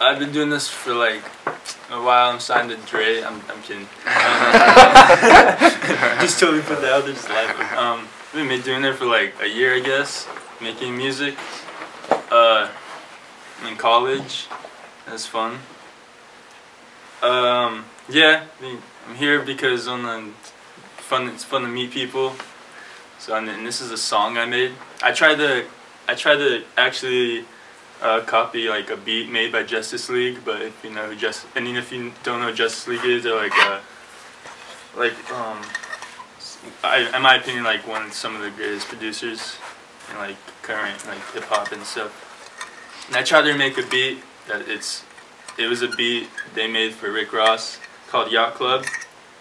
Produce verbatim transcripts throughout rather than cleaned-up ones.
I've been doing this for like a while. I'm signed to Dre. I'm, I'm kidding. Just totally put that out there, just laughing. Um, I've been doing it for like a year, I guess, making music. Uh, in college, that's fun. Um, yeah, I'm here because on the fun. It's fun to meet people. So and, and this is a song I made. I tried to, I tried to actually. Uh, copy like a beat made by Justice League, but if you know who just, I mean, if you don't know who Justice League is, they're like, uh, like, um, I, in my opinion, like one of some of the greatest producers in like current like hip hop and stuff. And I tried to make a beat that it's, it was a beat they made for Rick Ross called Yacht Club.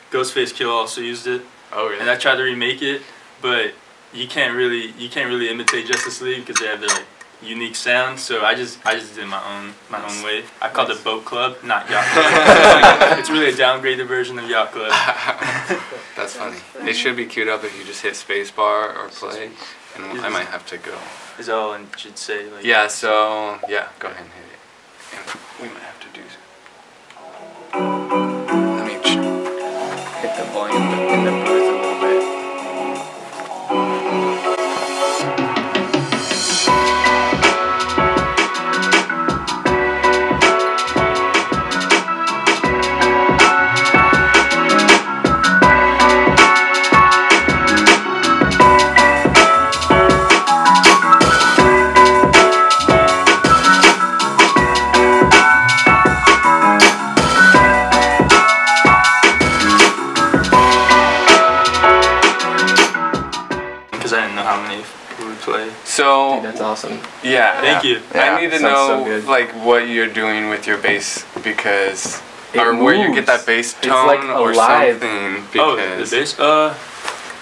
Ghostface Kill also used it. Oh really? And I tried to remake it, but you can't really, you can't really imitate Justice League because they have their like unique sound, so I just I just did my own my nice. own way. I called nice. it Boat Club, not Yacht Club. It's, like, it's really a downgraded version of Yacht Club. That's funny. It should be queued up if you just hit spacebar or play, and is I might have to go. Is all and should say like. Yeah. So yeah, go ahead and hit it. And we might have to do. Let me hit the volume in the booth a little bit. So that's awesome. Yeah. Thank you. Yeah. I need to know so like what you're doing with your bass because it or moves. Where you get that bass tone it's like or alive. Something. Because oh, the bass. Uh,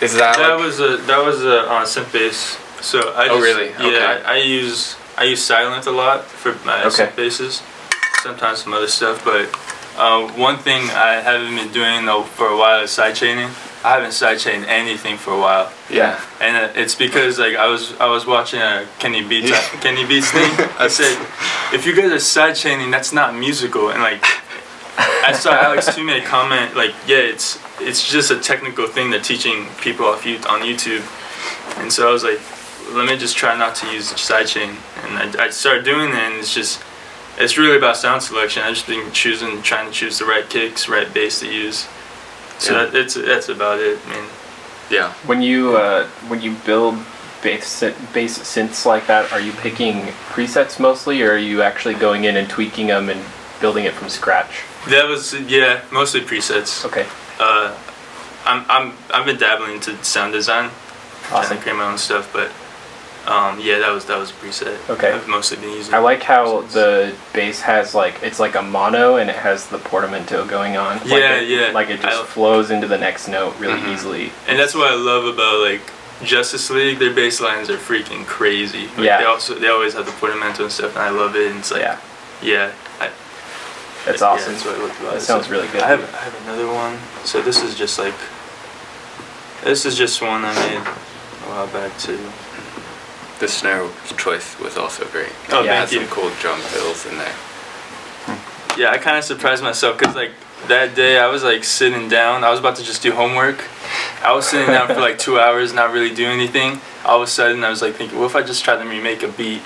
is that that like was a that was a uh, synth bass. So I just, oh really? Okay. Yeah. I, I use I use Silent a lot for my okay. synth basses. Sometimes some other stuff, but uh, one thing I haven't been doing though for a while is side chaining. I haven't sidechained anything for a while. Yeah. And it's because like I was I was watching a Kenny Beats yeah. Kenny Beats thing. I said, if you guys are sidechaining, that's not musical. And like, I saw Alex Tumay comment like, yeah, it's it's just a technical thing they're teaching people off you on YouTube. And so I was like, let me just try not to use sidechain. And I, I started doing it, and it's just it's really about sound selection. I just been choosing, trying to choose the right kicks, right bass to use. So yeah. that, it's that's about it. I mean, yeah. When you uh, when you build bass bass synths like that, are you picking presets mostly, or are you actually going in and tweaking them and building it from scratch? That was yeah, mostly presets. Okay. Uh, I'm I'm I've been dabbling into sound design. Awesome. I create my own stuff, but um, yeah, that was that was a preset. Okay. I've mostly been using. I like how presets. The bass has like it's like a mono and it has the portamento going on. Like yeah, it, yeah. Like it just I, flows into the next note really mm-hmm. easily. And that's what I love about like Justice League. Their bass lines are freaking crazy. Like, yeah. They also they always have the portamento and stuff, and I love it. And it's like yeah, yeah. I, that's I, awesome. Yeah, that's what I love about it. It sounds so, really good. I have I have another one. So this is just like this is just one I made a while back too. The snare choice was also great. Oh, yeah, thank you. Some cool drum fills in there. Yeah, I kind of surprised myself because like that day I was like sitting down. I was about to just do homework. I was sitting down for like two hours, not really doing anything. All of a sudden, I was like thinking, what if I just try to remake a beat?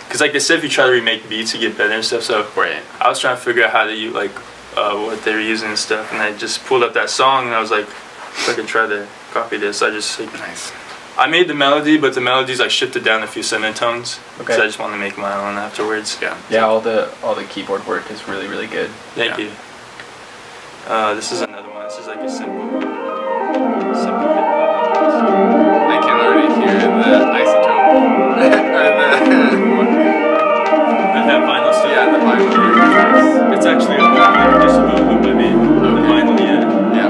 Because like they said, if you try to remake beats, you get better and stuff. So right. I was trying to figure out how to use like uh, what they were using and stuff. And I just pulled up that song and I was like, if I can try to copy this, I just like, nice. I made the melody, but the melody's like shifted down a few semitones. Okay. So I just want to make my own afterwards. Yeah. Yeah. All the all the keyboard work is really really good. Thank yeah. you. Uh, this is another one. This is like a simple, simple hip hop. I can already hear the iZotope. And that vinyl stuff. Yeah, the vinyl. It's actually a just a little bit maybe the vinyl yeah. Yeah.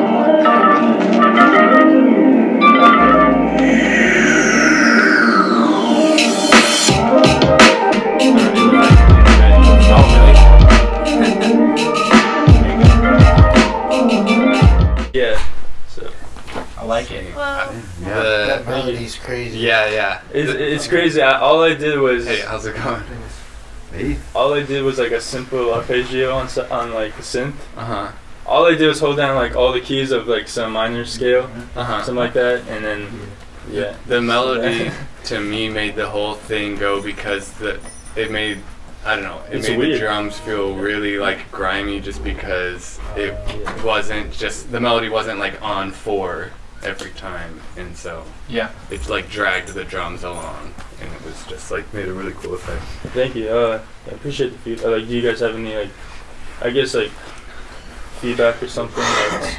Yeah, so I like it. Wow. Yeah. The, that melody's crazy. Yeah, yeah. It's, it's crazy. I, all I did was. Hey, how's it going? Faith? All I did was like a simple arpeggio on, on like a synth. Uh-huh. All I did was hold down like all the keys of like some minor scale, uh-huh. something like that, and then yeah. yeah. The melody to me made the whole thing go because the it made I don't know it it's made weird. the drums feel really like grimy just because it wasn't just the melody wasn't like on four every time, and so yeah, it's like dragged the drums along, and it was just like made a really cool effect. Thank you. Uh, I appreciate the feedback. Like, do you guys have any like I guess like feedback or something? That's,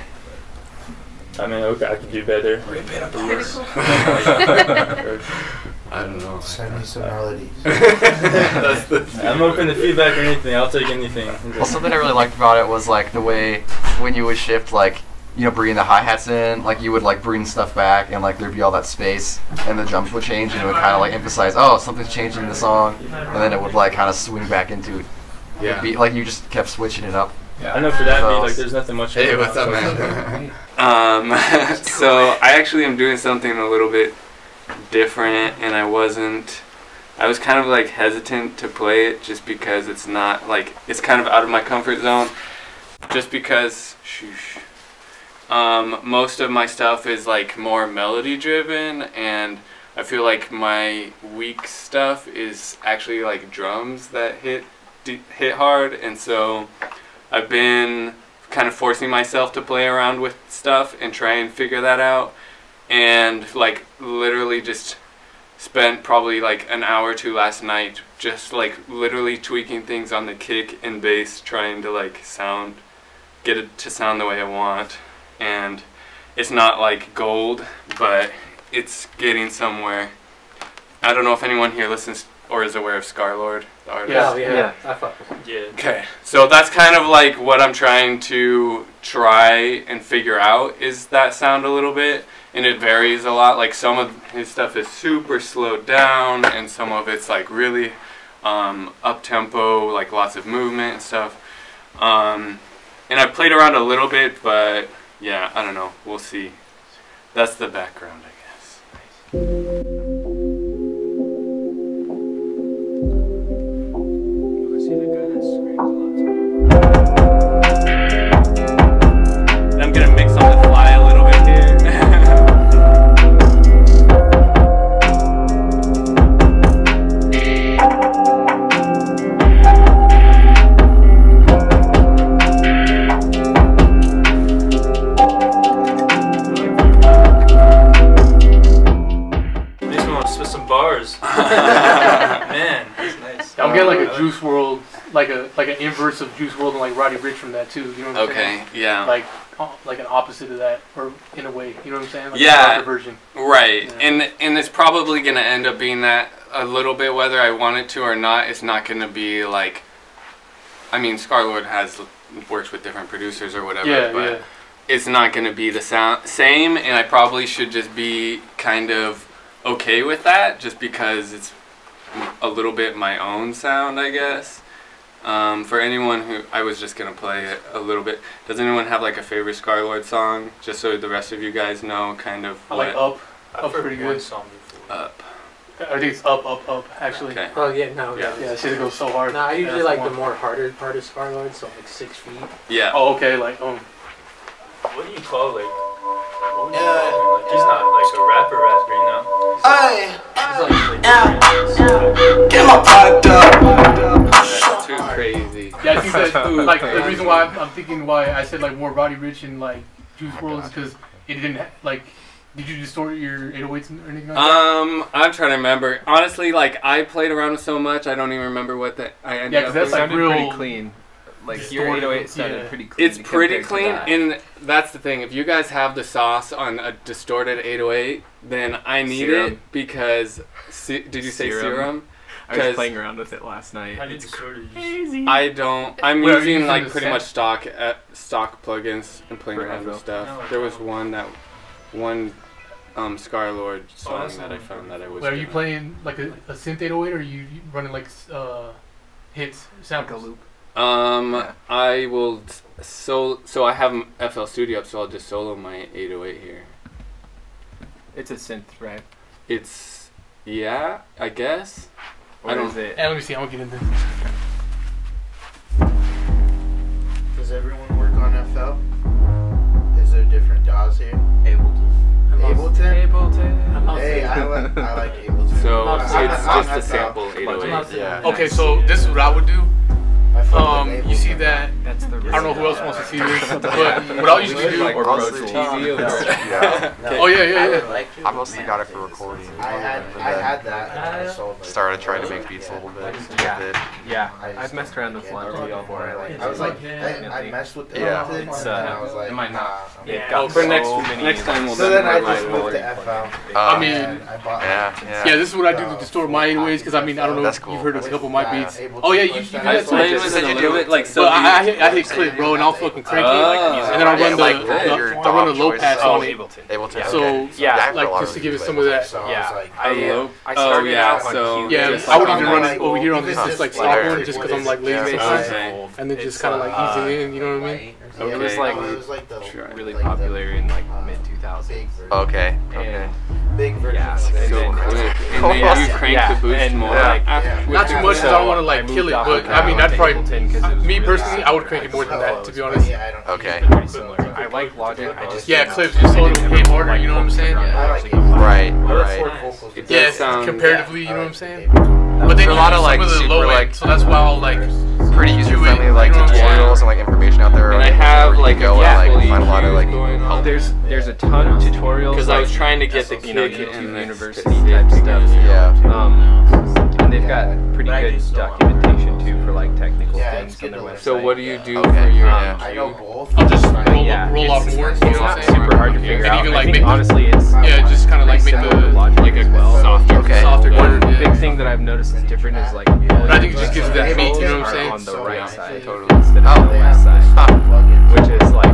I mean, okay, I could do better. Rip it up ours. I don't know. Send me some melodies. That's the I'm open to feedback or anything. I'll take anything. Well, something I really liked about it was like the way when you would shift, like you know, bringing the hi hats in, like you would like bring stuff back, and like there'd be all that space, and the drums would change, and it would kind of like emphasize, oh, something's changing in the song, and then it would like kind of swing back into it. Yeah. Be, like you just kept switching it up. Yeah. I know for that beat, like, there's nothing much. Hey, what's up, man? um, so I actually am doing something a little bit different, and I wasn't. I was kind of like hesitant to play it just because it's not like it's kind of out of my comfort zone. Just because, shoosh, um, most of my stuff is like more melody driven, and I feel like my weak stuff is actually like drums that hit d hit hard, and so. I've been kind of forcing myself to play around with stuff and try and figure that out, and like literally just spent probably like an hour or two last night just like literally tweaking things on the kick and bass, trying to like sound, get it to sound the way I want. And it's not like gold, but it's getting somewhere. I don't know if anyone here listens or is aware of Scarlxrd, the artist. Yeah, yeah, yeah. I thought. Yeah. Okay, so that's kind of like what I'm trying to try and figure out is that sound a little bit, and it varies a lot. Like some of his stuff is super slowed down, and some of it's like really um, up tempo, like lots of movement and stuff. Um, and I played around a little bit, but yeah, I don't know. We'll see. That's the background, I guess. Juice world, like a like an inverse of Juice world and like Roddy Ricch from that too. You know what I'm okay, saying? Okay, yeah. Like like an opposite of that, or in a way, you know what I'm saying? Like yeah, version. Right. You know? And and it's probably gonna end up being that a little bit, whether I want it to or not. It's not gonna be like, I mean, Scarlxrd has works with different producers or whatever, yeah, but yeah. It's not gonna be the sound same. And I probably should just be kind of okay with that, just because it's. A little bit my own sound, I guess. Um, for anyone who, I was just gonna play it a little bit. Does anyone have like a favorite Scarlxrd song? Just so the rest of you guys know, kind of. I like Up. Up's pretty good. Song Up. I think it's Up, Up, Up. Actually. Okay. Oh yeah, no. Yeah, yeah, she goes so hard. No, I usually That's like the, the more harder part of Scarlxrd, so like Six Feet. Yeah. Oh, okay. Like um. What do you call like? What do you uh, call like? He's uh, not like a rapper, rapper right now. Aye. Get my pot up. That's too crazy. Yeah, I think that, like the reason why I'm, I'm thinking why I said like more Roddy Ricch and like Juice world is because it didn't ha like. Did you distort your eight oh eights or anything like that? Um, I'm trying to remember. Honestly, like I played around with so much, I don't even remember what that. I ended yeah, because that's like real pretty clean. Like your eight oh eight sounded yeah. pretty clean. It's pretty clean, that. And that's the thing. If you guys have the sauce on a distorted eight oh eight, then I need serum. it because. Se did you say serum? serum? I was playing around with it last night. I it's crazy. I don't. I'm Wait, using like pretty set? much stock uh, stock plugins and playing For around with stuff. No, there was one that one um, Scarlxrd song awesome. that I found that I was. Wait, are you playing like a, a synth eight oh eight, or are you running like uh, hits sound like a loop? Um, yeah. I will, so, so I have F L Studio up, so I'll just solo my eight oh eight here. It's a synth, right? It's, yeah, I guess. Or I don't, is it? Yeah, let me see. I'll get into this. Does everyone work on F L? Is there different D A Ws here? Ableton. Ableton? Ableton. Hey, I like, I like Ableton. So I'm it's I'm just a sample eight oh eight. Yeah. Okay, so yeah. This is what I would do. Um, you see that? That's the I don't know who else wants to see this, but what I'll usually do. Like or Pro Tools. Yeah. Oh yeah, yeah, yeah. I mostly got it for recording. I had, I had that. Uh, started trying to make beats a little bit. Yeah. Yeah. I've messed around with Ableton before. I was like, I, I messed with Ableton. Yeah. Uh, I was like, it might not. Yeah. Oh, for next next time we'll. So then I just moved to F L. I mean, yeah, yeah. This is what I do to distort my anyways, because I mean, I don't know if you've heard of a couple of my beats. Oh yeah, you do that too. Said you do it like so. I, I hit, I hit click, bro, and I'll fucking crank it, oh. and then I'll run the like, the I'll run a low pass on it. Ableton. Yeah, so yeah, like just to give it some of that. Yeah, I oh yeah, so yeah, I would even run it over here on this just like stop one, just because I'm like lazy, and then just kind of like easing in. You know what I mean? It was like really popular in like mid two thousands. Okay. Okay. Big version. Yeah, so you crank the boost more. Not too much, because I don't want to like kill it, but I mean I'd probably. Me personally, I would crank it more than that, to be honest. Okay. I like Logic. I just yeah, clips just a little bit harder. You know what I'm saying? Right, right. Yeah, comparatively, you know what I'm saying? But then you lot of like super like, so that's why I'll like pretty user friendly like tutorials and like information out there. And I have like go and like find a lot of like help. There's there's a ton of tutorials because I was trying to get the YouTube university type stuff. Yeah. And they've got pretty good documentation too for like technical yeah, things on their website. So what do you do okay. for your? Um, I know both. I'll just roll, yeah, roll off more. It's, it's not super hard to figure out. Even, like, I think, make, honestly, it's yeah, just kind of like make the logic like a well. softer, okay. softer. One yeah. big thing that I've noticed is different is like. But I think it just gives that so beat. You know what I'm saying? On the right yeah. side, totally instead of oh. the left side, huh. which is like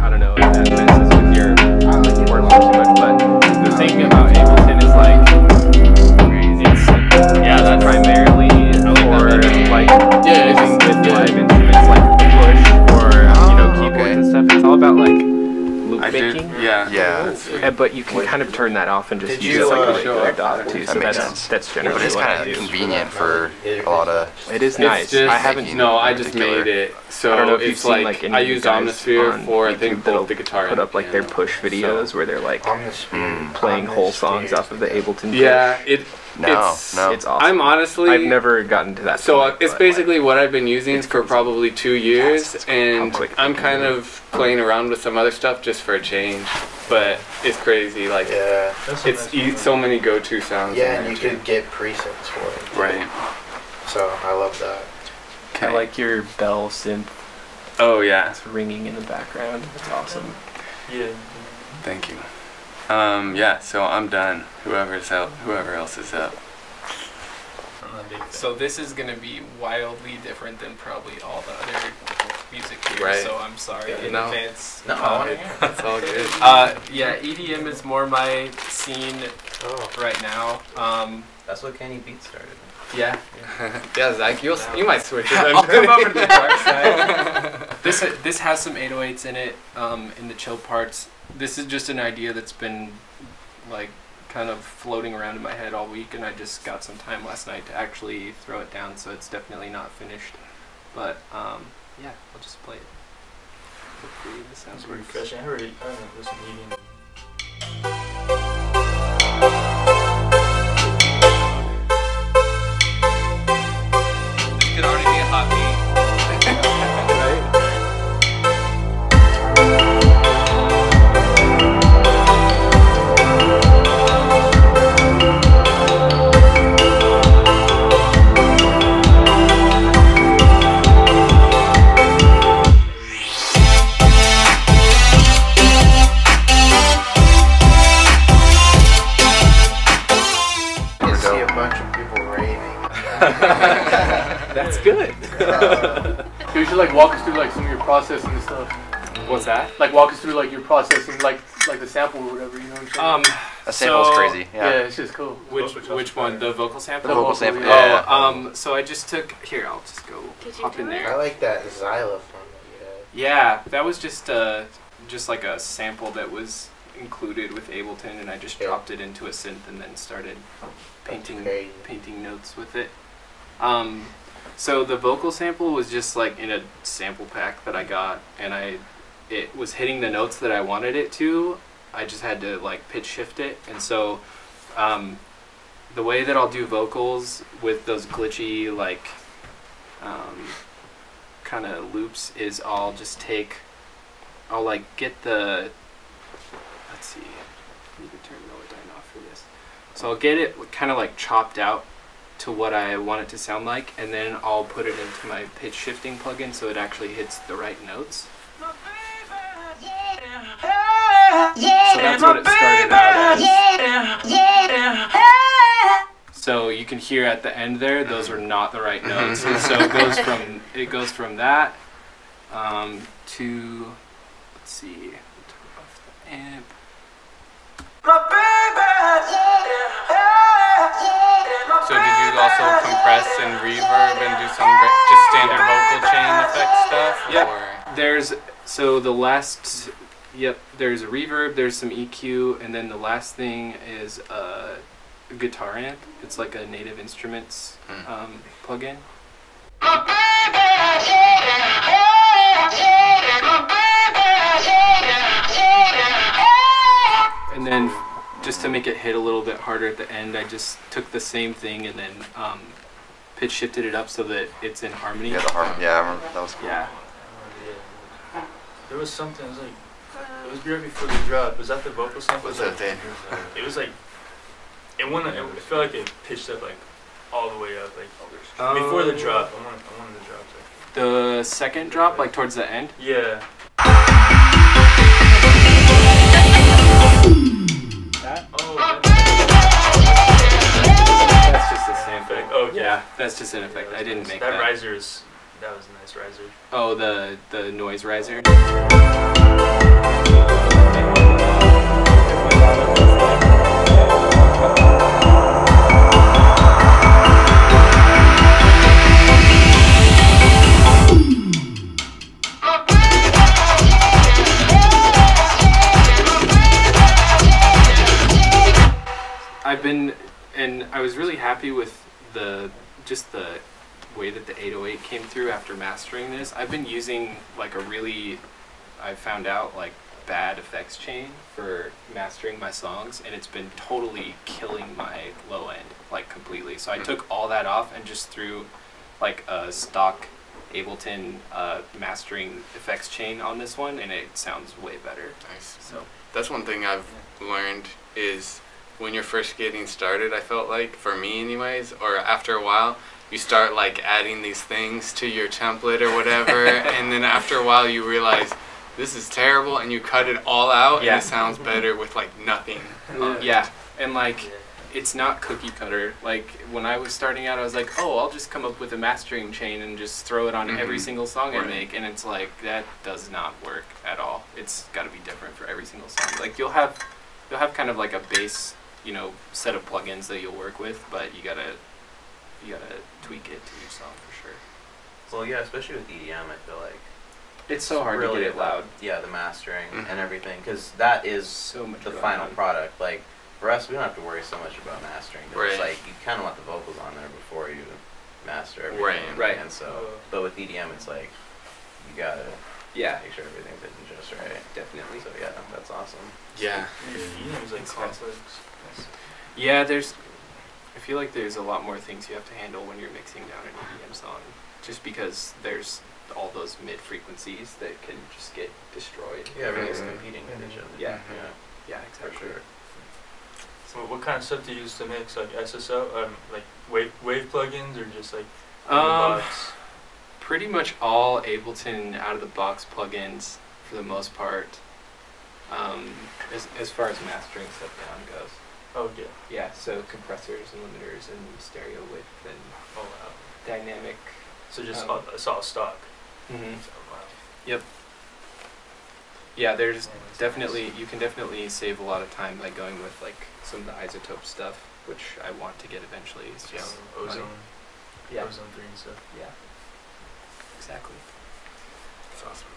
I don't know if that messes with your workflow too much. But the thing about Ableton is like. Yeah, that's primarily or like yeah, using with live instruments like push or you know keyboards okay. and stuff. It's all about like loop I making. Did, yeah, yeah. yeah. But you can kind of turn that off and just did use you, it like uh, a D A W too. So that that's sense. that's generally. But it's kind of convenient for a lot of. It is nice. Just, I haven't. No, I just made it. So I don't know if it's like, like I use Omnisphere for I think both the guitar put up like their push videos where they're like playing whole songs off of the Ableton. Yeah, it. No, it's, no. It's awesome. I'm honestly... I've never gotten to that. So point, it's basically like, what I've been using for probably two years, yes, and I'm kind of it. playing around with some other stuff just for a change. But it's crazy, like, yeah, it's e so many go-to sounds. Yeah, and you too. Can get presets for it. Right. So I love that. Kay. I like your bell synth. Oh, yeah. It's ringing in the background. It's awesome. Yeah. Thank you. Um, yeah, so I'm done. Whoever's out, whoever else is up. So this is going to be wildly different than probably all the other music here, right. so I'm sorry yeah, in no. advance. No, uh, it's all good. Uh, yeah, E D M is more my scene oh. right now. Um, That's what Kenny Beats started. Yeah, yeah, yeah Zach, you'll, you might switch it. I'll come over to the dark side. This, this has some eight oh eights in it, um, in the chill parts. This is just an idea that's been like kind of floating around in my head all week, and I just got some time last night to actually throw it down, so it's definitely not finished. But um, yeah, I'll just play it. Hopefully this sounds good. I heard it. I don't know, it was medium. It already be a hot beat. I see a bunch of people raving. That's good. Uh, you should like walk us through like some of your processing and stuff. What's that? Like walk us through like your processing, like like the sample or whatever. You know what I'm saying? Um, a sample's so, crazy. Yeah. yeah, it's just cool. Which which one? The vocal sample. The vocal sample. Oh, yeah. Um. So I just took here. I'll just go hop in there. I like that xylophone. Yeah. Yeah, that was just uh just like a sample that was included with Ableton, and I just dropped it into a synth and then started painting painting notes with it. Um, so the vocal sample was just like in a sample pack that I got, and I it was hitting the notes that I wanted it to. I just had to like pitch shift it, and so um, the way that I'll do vocals with those glitchy like um, kind of loops is I'll just take I'll like get the let's see I need to turn Melodyne off for this. So I'll get it kind of like chopped out to what I want it to sound like, and then I'll put it into my pitch shifting plugin so it actually hits the right notes. Yeah, so that's what it started out as. Yeah, yeah. So you can hear at the end there; those are not the right notes. And so it goes from it goes from that um, to let's see. Turn off the amp. So did you also compress and reverb and do some just standard vocal chain effect stuff? Yeah. There's so the last. Yep, there's a reverb, there's some E Q, and then the last thing is a guitar amp. It's like a Native Instruments mm. um, plugin. And then, just to make it hit a little bit harder at the end, I just took the same thing and then um, pitch shifted it up so that it's in harmony. Yeah, the harmony. Yeah, I remember that was cool. Yeah. There was something. It was like. It was right before the drop. Was that the vocal sample? Was that dangerous? It was like, it went. It felt like it pitched up like all the way up, like oh, before the drop. I wanted, I wanted the drop. So. The second drop, like towards the end. Yeah. That? Oh. That's, that's just a sample. Oh yeah. yeah, that's just an effect. Yeah, I didn't nice. make that. That riser is. That was a nice riser. Oh, the the noise riser. I've been, and I was really happy with the just the way that the eight oh eight came through after mastering this. I've been using like a really, I found out like bad effects chain for mastering my songs, and it's been totally killing my low end like completely. So I took all that off and just threw like a stock Ableton uh, mastering effects chain on this one, and it sounds way better. Nice. So that's one thing I've learned is when you're first getting started, I felt like, for me anyways, or after a while, you start like adding these things to your template or whatever, and then after a while you realize this is terrible, and you cut it all out, yeah. and it sounds better with like nothing. Yeah, yeah. and like it's not cookie cutter. Like when I was starting out, I was like, oh, I'll just come up with a mastering chain and just throw it on mm-hmm. every single song right. I make, and it's like that does not work at all. It's got to be different for every single song. Like you'll have you'll have kind of like a base, you know, set of plugins that you'll work with, but you gotta. You gotta tweak it to yourself for sure. Well, yeah, especially with E D M, I feel like it's so hard really to get it loud. The, yeah, the mastering mm-hmm. and everything, because that is so much the final on. product. Like for us, we don't have to worry so much about mastering. Right. It's like you kind of want the vocals on there before you master everything. Right. Right. And so, but with E D M, it's like you gotta yeah make sure everything's hitting just right. Definitely. So yeah, that's awesome. Yeah. E D M's like complex. Yeah, there's. I feel like there's a lot more things you have to handle when you're mixing down an E D M song, just because there's all those mid frequencies that can just get destroyed. Yeah, everything's mm-hmm. competing with each other. Yeah, yeah, yeah, exactly. For sure. So, what kind of stuff do you use to mix? Like S S O, um, like wave wave plugins, or just like um, box? Pretty much all Ableton out of the box plugins for the most part. Um, as as far as mastering stuff down goes. Oh yeah. Yeah, so compressors and limiters and stereo width and oh, wow. dynamic. So just um, all, it's all stock. Mm-hmm. So, wow. Yep. Yeah, there's yeah, definitely nice. You can definitely save a lot of time by going with like some of the iZotope stuff, which I want to get eventually. It's just yeah, ozone. Yeah. Ozone three and stuff. Yeah. Exactly. That's awesome.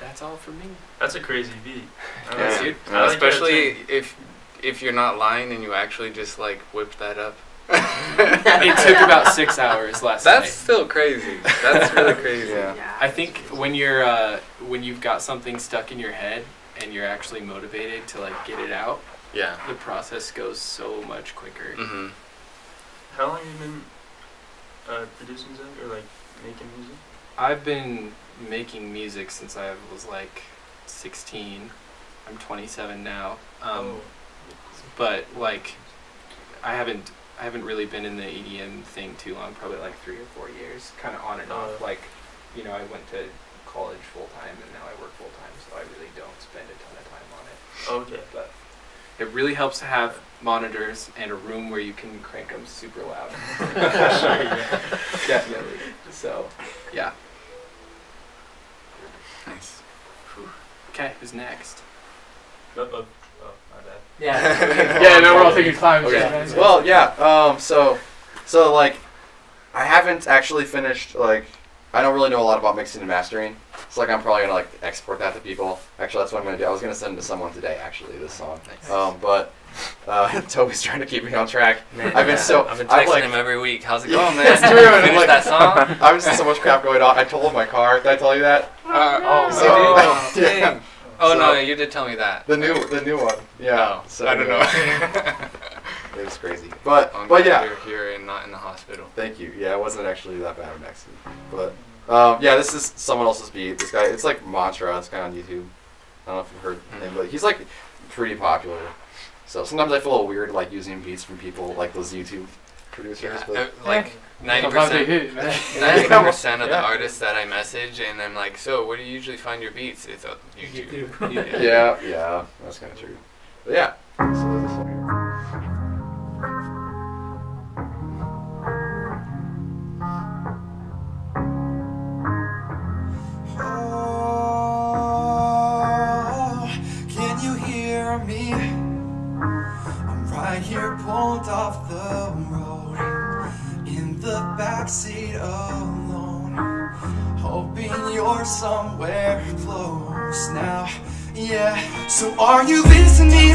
that's all for me. That's a crazy beat. Yeah. Dude, no, like especially if if you're not lying and you actually just like whip that up. It took about six hours last night. That's still crazy. That's really crazy. Yeah. Yeah. I think when you're uh, when you've got something stuck in your head and you're actually motivated to like get it out. Yeah. The process goes so much quicker. Mm-hmm. How long have you been uh, producing music or like making music? I've been making music since I was like sixteen. I'm twenty-seven now. Um, oh. But like, I haven't I haven't really been in the E D M thing too long. Probably like three or four years, kind of on and off. Uh, like, you know, I went to college full time and now I work full time, so I really don't spend a ton of time on it. Okay. But it really helps to have monitors and a room where you can crank them super loud. Sure, yeah. Definitely. So, yeah. Nice. Okay, who's next? Uh, uh, oh, my bad. Yeah. Yeah, no, we're all thinking climb. Okay. Well, yeah. Um. So, so like, I haven't actually finished. Like, I don't really know a lot about mixing and mastering. So like I'm probably gonna like export that to people. Actually, that's what I'm gonna do. I was gonna send it to someone today. Actually, this song. Nice. Um, but uh, Toby's trying to keep me on track. Man, I've been yeah. so I've been texting I've like, him every week. How's it going, man? It's true. Finish like, that song. I was just so much crap going on. I told my car. Did I tell you that? Uh, oh, so, oh, so, yeah. oh so, no, you did tell me that. The new, the new one. Yeah. Oh, so I don't yeah. know. It was crazy. But I'm but yeah, you're here and not in the hospital. Thank you. Yeah, it wasn't actually that bad of an accident, but. Um, yeah, this is someone else's beat. This guy, it's like Mantra. It's kind of on YouTube. I don't know if you've heard him, but he's like pretty popular. So sometimes I feel weird like using beats from people like those YouTube producers. Yeah, but like ninety percent, ninety percent of the yeah. artists that I message and I'm like, so where do you usually find your beats? It's on YouTube. YouTube. Yeah, yeah, that's kind of true. But yeah. So this one. Here pulled off the road in the backseat alone, hoping you're somewhere close now. Yeah, so are you listening,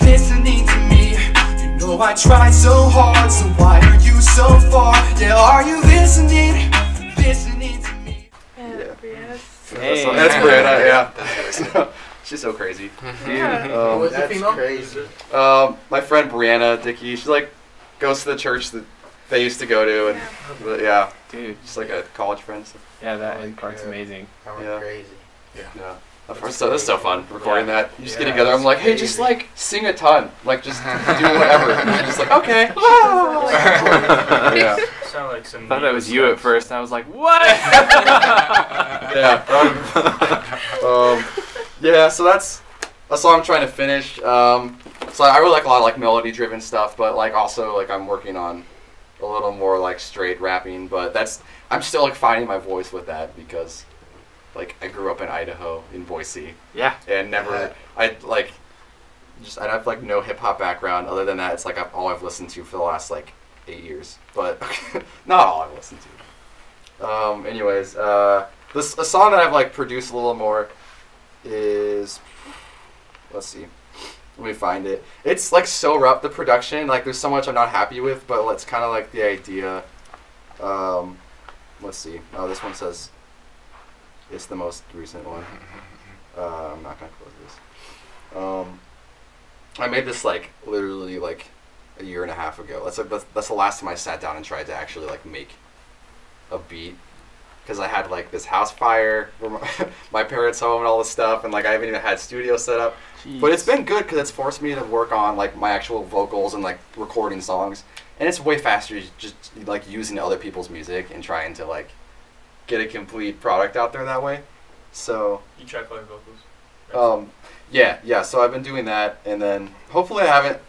listening to me? You know I tried so hard, so why are you so far? Yeah, are you listening, listening to me? Yeah, yes. Hey. That's Brianna, yeah. That's Brianna. She's so crazy. Yeah. Um, was that's crazy. Um, my friend Brianna Dickey, she like goes to the church that they used to go to, and yeah, yeah. Dude, she's like a college friend. So. Yeah, that like, part's yeah. amazing. That was yeah. crazy. Yeah. yeah. That's so, that's so fun recording yeah. that. You just yeah, get together. I'm like, hey, crazy. Just like sing a ton, like just do whatever. And I'm just like, okay. yeah. Sound like some. I thought that was you at first, and I was like, what? yeah. Um. um Yeah, so that's a song I'm trying to finish. Um, so I really like a lot of like melody-driven stuff, but like also like I'm working on a little more like straight rapping. But that's I'm still like finding my voice with that because like I grew up in Idaho in Boise. Yeah. And never yeah. I like just I have like no hip hop background other than that. It's like I've, all I've listened to for the last like eight years, but not all I've listened to. Um, anyways, uh, this a song that I've like produced a little more. Is let's see let me find it it's like so rough the production like there's so much I'm not happy with but it's kind of like the idea um let's see oh this one says it's the most recent one uh, I'm not gonna close this um I made this like literally like a year and a half ago that's like that's, that's the last time I sat down and tried to actually like make a beat because I had like this house fire, my parents' home, and all this stuff, and like I haven't even had studio set up. Jeez. But it's been good because it's forced me to work on like my actual vocals and like recording songs, and it's way faster just like using other people's music and trying to like get a complete product out there that way. So you track all your vocals. Right? Um, yeah, yeah. So I've been doing that, and then hopefully I haven't.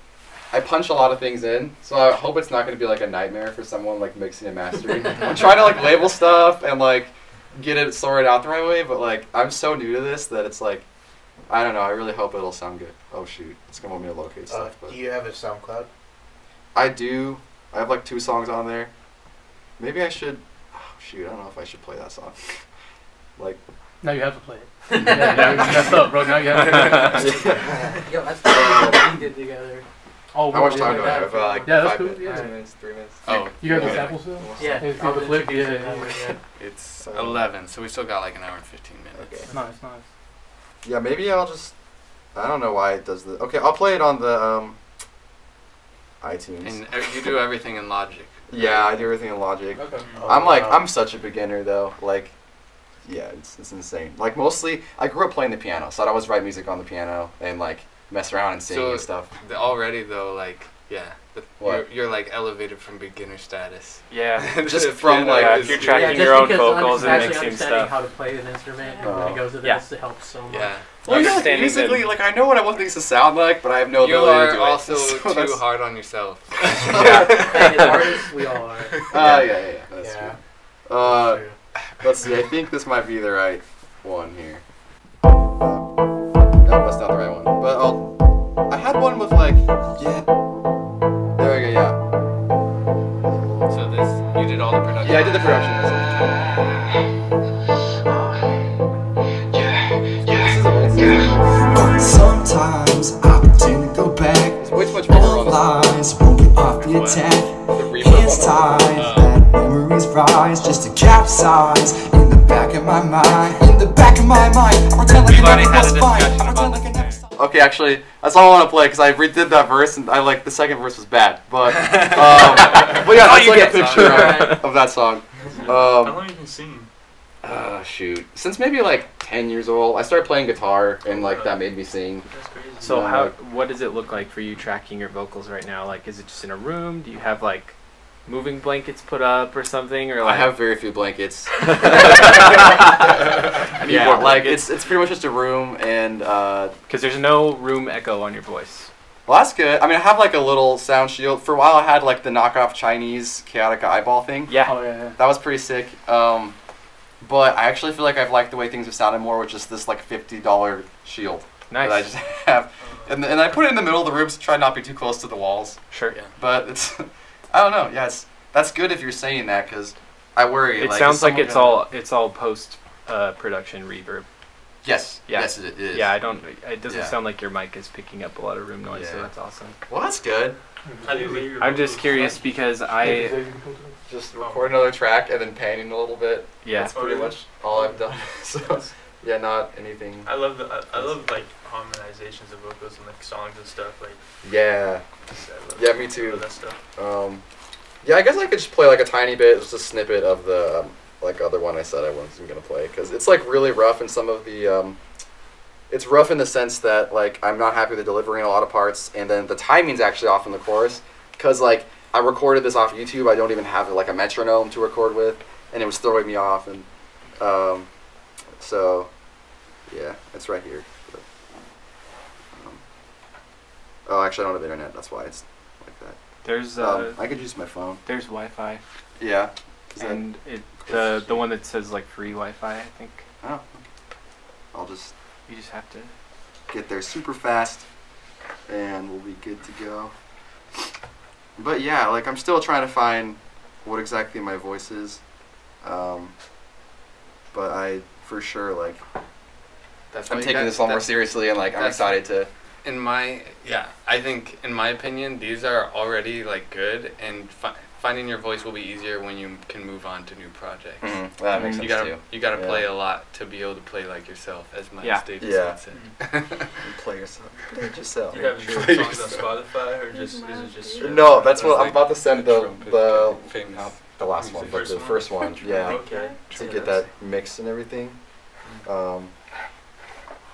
I punch a lot of things in, so I hope it's not going to be like a nightmare for someone like mixing and mastering. I'm trying to like label stuff and like get it sorted out the right way, but like I'm so new to this that it's like, I don't know, I really hope it'll sound good. Oh shoot, it's going to want me to locate stuff. Uh, but do you have a SoundCloud? I do. I have like two songs on there. Maybe I should, oh shoot, I don't know if I should play that song. Like now you have to play it. yeah, now you messed up, bro. Now you have to play it. Yo, that's what we did together. Oh, how much time do I have? Uh, like yeah, that's cool. Minutes, yeah. Two minutes, three minutes. Oh, you got the sample still? Yeah. It's yeah. The flip. Yeah, yeah, yeah. It's uh, eleven, so we still got like an hour and fifteen minutes. Okay. Nice, nice. Yeah, maybe I'll just. I don't know why it does the. Okay, I'll play it on the um, iTunes. And you do everything in Logic. Right? Yeah, I do everything in Logic. Okay. Oh, I'm like, wow. I'm such a beginner though. Like, yeah, it's it's insane. Like mostly, I grew up playing the piano, so I'd always write music on the piano and like. Mess around and sing so and stuff. The, already though, like yeah, the, you're, you're like elevated from beginner status. Yeah, just from like yeah, if you're tracking yeah, your own vocals and mixing stuff. How to play an instrument and when it goes to this, it helps so much. Yeah, well, yeah, basically, like I know what I want things to sound like, but I have no you ability to do it. You are also so too hard on yourself. yeah, as artists, we all are. Uh, yeah, yeah, yeah. That's yeah. true. Uh, true. Let's see. I think this might be the right one here. No, that's not the right one. But I'll, I had one with like, yeah. There we go, yeah. So this, you did all the production? Yeah, I did the production. Yeah, yeah, yeah. Sometimes opportunity go back. It's way too much more on this one. Won't get off the attack. Hands tied, bad memories rise just to capsize. In the back of my mind, in the back of my mind. I pretend like I never was fine. I pretend like I never. Okay, actually, that's all I want to play because I redid that verse and I like the second verse was bad, but um, but yeah, that's like a picture of, of that song. Um, How long have you been singing? Uh, shoot, since maybe like ten years old, I started playing guitar and like that made me sing. That's crazy. So you know, how? What does it look like for you tracking your vocals right now? Like, is it just in a room? Do you have like moving blankets put up or something? Or like I have very few blankets. I need yeah, more blankets. Like it's it's pretty much just a room and because uh, there's no room echo on your voice. Well, that's good. I mean, I have like a little sound shield. For a while, I had like the knockoff Chinese Kaotica eyeball thing. Yeah, oh, yeah, yeah. That was pretty sick. Um, but I actually feel like I've liked the way things have sounded more with just this like fifty dollar shield. Nice. That I just have, and and I put it in the middle of the room to try not to be too close to the walls. Sure. Yeah. But it's. I don't know. Yes, that's good if you're saying that because I worry. It like, sounds like it's all it's all post uh, production reverb. Yes. Yeah. Yes, it is. Yeah, I don't. It doesn't yeah. sound like your mic is picking up a lot of room noise, yeah. so that's awesome. Well, that's good. I'm just curious because I just record another track and then panning a little bit. Yeah, that's pretty much all I've done. So yeah, not anything. I love the I, I love like harmonizations of vocals and like songs and stuff like. Yeah. Yeah, me too. Um, yeah, I guess I could just play like a tiny bit, just a snippet of the um, like other one I said I wasn't gonna play because it's like really rough in some of the. Um, it's rough in the sense that like I'm not happy with the delivery in a lot of parts, and then the timing's actually off in the chorus because like I recorded this off YouTube. I don't even have like a metronome to record with, and it was throwing me off, and um, so yeah, it's right here. But, um, oh, actually, I don't have internet. That's why it's. There's uh, um, I could use my phone. There's Wi-Fi. Yeah. Is and it the the one that says like free Wi-Fi, I think. Oh. I'll just. You just have to. Get there super fast, and we'll be good to go. But yeah, like I'm still trying to find what exactly my voice is, um, but I for sure like. That's I'm taking guys, this all more seriously, and like I'm excited to. In my yeah, I think in my opinion, these are already like good, and fi finding your voice will be easier when you can move on to new projects. Mm, well, that makes mm. sense you gotta, too. You gotta yeah. play a lot to be able to play like yourself, as Miles yeah. Davis yeah. said. Mm. play yourself. Play yourself. You have your songs yourself. on Spotify, or just is it just? No, that's what like I'm about to send the the famous the last one, but the first one, yeah, okay. to get that mix and everything. Um,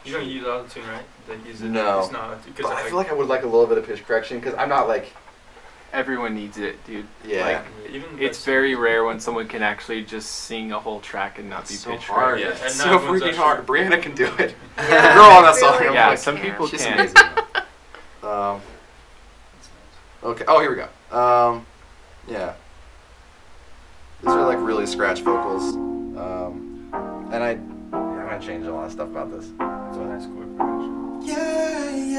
You don't use Ableton, right? They use it. No. It's not, but I like, feel like I would like a little bit of pitch correction because I'm not like. Everyone needs it, dude. Yeah. Like, yeah. Even it's very rare when someone can actually just sing a whole track and not it's be so pitch hard. correct. Yeah. It's so freaking hard. Brianna can do it. Yeah. Girl on that song. Really? Yeah, like, some people She's can. Amazing. um, okay. Oh, here we go. Um, yeah. These are like really scratch vocals, um, and I. I changed a lot of stuff about this. It's a nice chord progression. Yeah,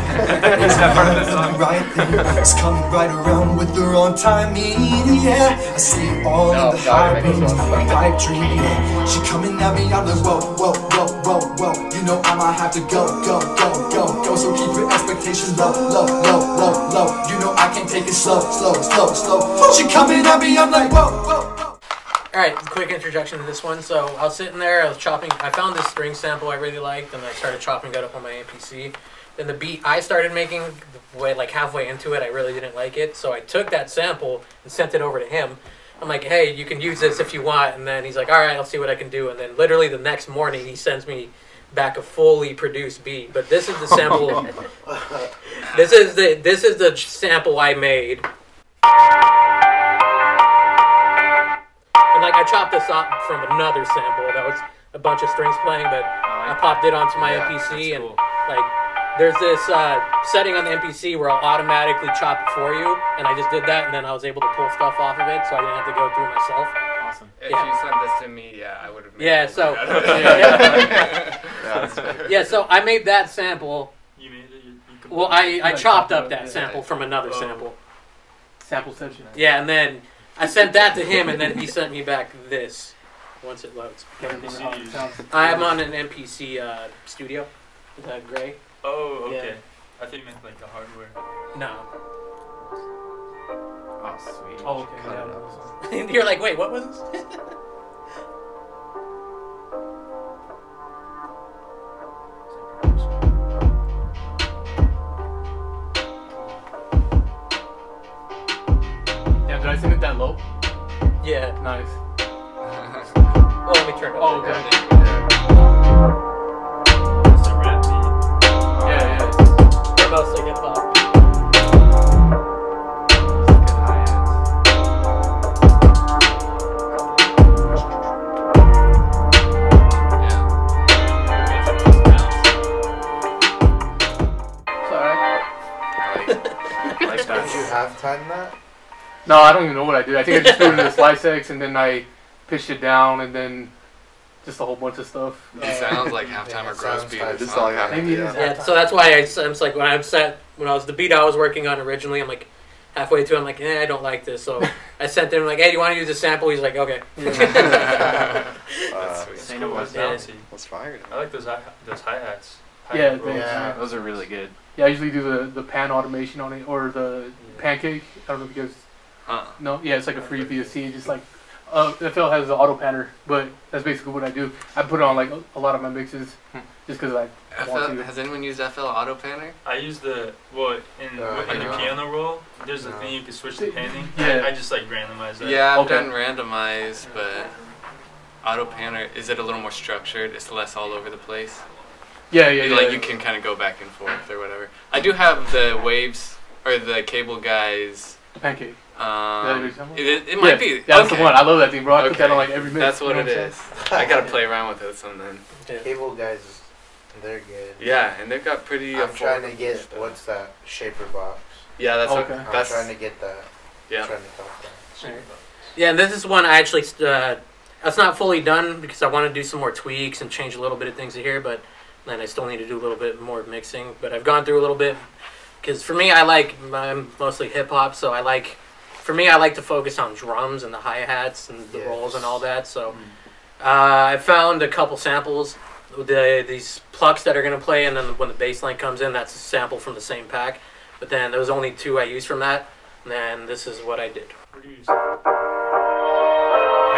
yeah. Is that part of the song? Right there, it's coming right around with her on time, yeah. I see it all no, in the high rooms, my pipe dream, yeah. She coming at me, I'm like, whoa, whoa, whoa, whoa, whoa. You know I might have to go, go, go, go, go. So keep your expectations low, low, low, low, low. You know I can take it slow, slow, slow, slow. She coming at me, I'm like, whoa, whoa, whoa. Alright, quick interjection to this one. So I was sitting there, I was chopping, I found this string sample I really liked, and I started chopping it up on my M P C. Then the beat I started making, way like halfway into it, I really didn't like it. So I took that sample and sent it over to him. I'm like, hey, you can use this if you want. And then he's like, alright, I'll see what I can do. And then literally the next morning he sends me back a fully produced beat. But this is the sample, this is the, this is the sample I made. Like I chopped this up from another sample that was a bunch of strings playing, but I popped it onto my yeah, M P C and cool. Like there's this uh, setting on the M P C where I'll automatically chop it for you, and I just did that, and then I was able to pull stuff off of it, so I didn't have to go through myself. Awesome. If yeah. you sent this to me, yeah, I would have. Made yeah, so yeah. yeah, so I made that sample. You made it. You, you well, I I chopped up that sample from another oh. sample. Sample session. Yeah, and then. I sent that to him, and then he sent me back this once it loads. I'm on an M P C uh, studio, the gray. Oh, okay. Yeah. I thought you meant like the hardware. No. Oh, sweet. Oh, okay. Cut yeah. it up. You're like, wait, what was this? Did I sing it that low? Yeah. Nice. Well, let me turn it off. Oh, okay. It's a rap beat. Yeah, yeah. They're mostly hip hop. It's good high end. Yeah. It's alright. Like that. Did you half time that? No, I don't even know what I did. I think I just threw it into the slice X and then I pitched it down and then just a whole bunch of stuff. It uh, sounds like halftime or Crosby. That's all I got. Yeah, so that's why I, I'm like, when I'm set, when I was the beat I was working on originally, I'm like halfway through, I'm like, eh, I don't like this. So I sent him like, hey, do you want to use a sample? He's like, okay. That's sweet. That's cool. That's bouncy. That's fire. I like those hi those hi hats. Hi yeah, yeah, those are really good. Yeah, I usually do the the pan automation on it or the yeah. pancake. I don't know if you guys. Huh. No, yeah, it's like a free V S C. Just like uh, F L has an auto panner, but that's basically what I do. I put it on like a, a lot of my mixes, just because I F L, want to. Has anyone used F L auto panner? I use the well in, uh, in the piano roll. There's no. a thing you can switch the panning. Yeah, I, I just like randomize that. Yeah, I've okay. done randomize, but auto panner is it a little more structured? It's less all over the place. Yeah, yeah, yeah. Like yeah. you can kind of go back and forth or whatever. I do have the Waves or the Cable Guys. Pancake. Um, it, it might yeah, be. That's okay. the one. I love that thing, bro. I okay. put that on like every minute. That's what you know it what is. I gotta play around with it some then. Yeah. Cable Guys, they're good. Yeah, and they've got pretty. I'm trying to get stuff. What's that shaper box? Yeah, that's okay. What, that's, I'm trying to get that. Yeah. I'm trying to talk that. Right. Yeah, and this is one I actually. Uh, that's not fully done because I want to do some more tweaks and change a little bit of things here, but then I still need to do a little bit more mixing. But I've gone through a little bit because for me, I like. I'm mostly hip hop, so I like. For me, I like to focus on drums and the hi-hats and the yes. rolls and all that. So uh, I found a couple samples, the, these plucks that are going to play, and then when the bass line comes in, that's a sample from the same pack. But then there was only two I used from that, and then this is what I did. What do you use? I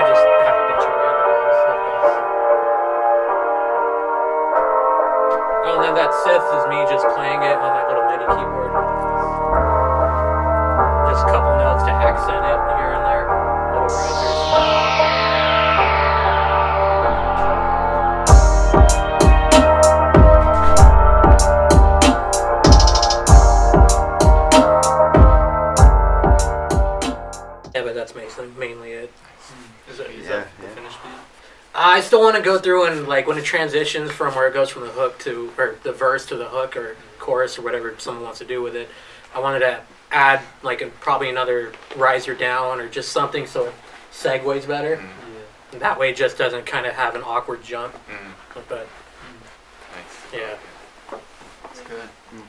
just have a picture of it. Oh, and then that synth is me just playing it on that little MIDI keyboard. Just a couple notes to accent it here and there. Little risers. Yeah, but that's mainly it. Is that, is yeah, that the yeah. finished beat? I still want to go through and like when it transitions from where it goes from the hook to or the verse to the hook or chorus or whatever someone wants to do with it. I wanted to add like a, probably another riser down or just something so it segues better. Mm. Yeah. That way it just doesn't kind of have an awkward jump. Mm. But, mm. Nice. Yeah. That's good. Mm.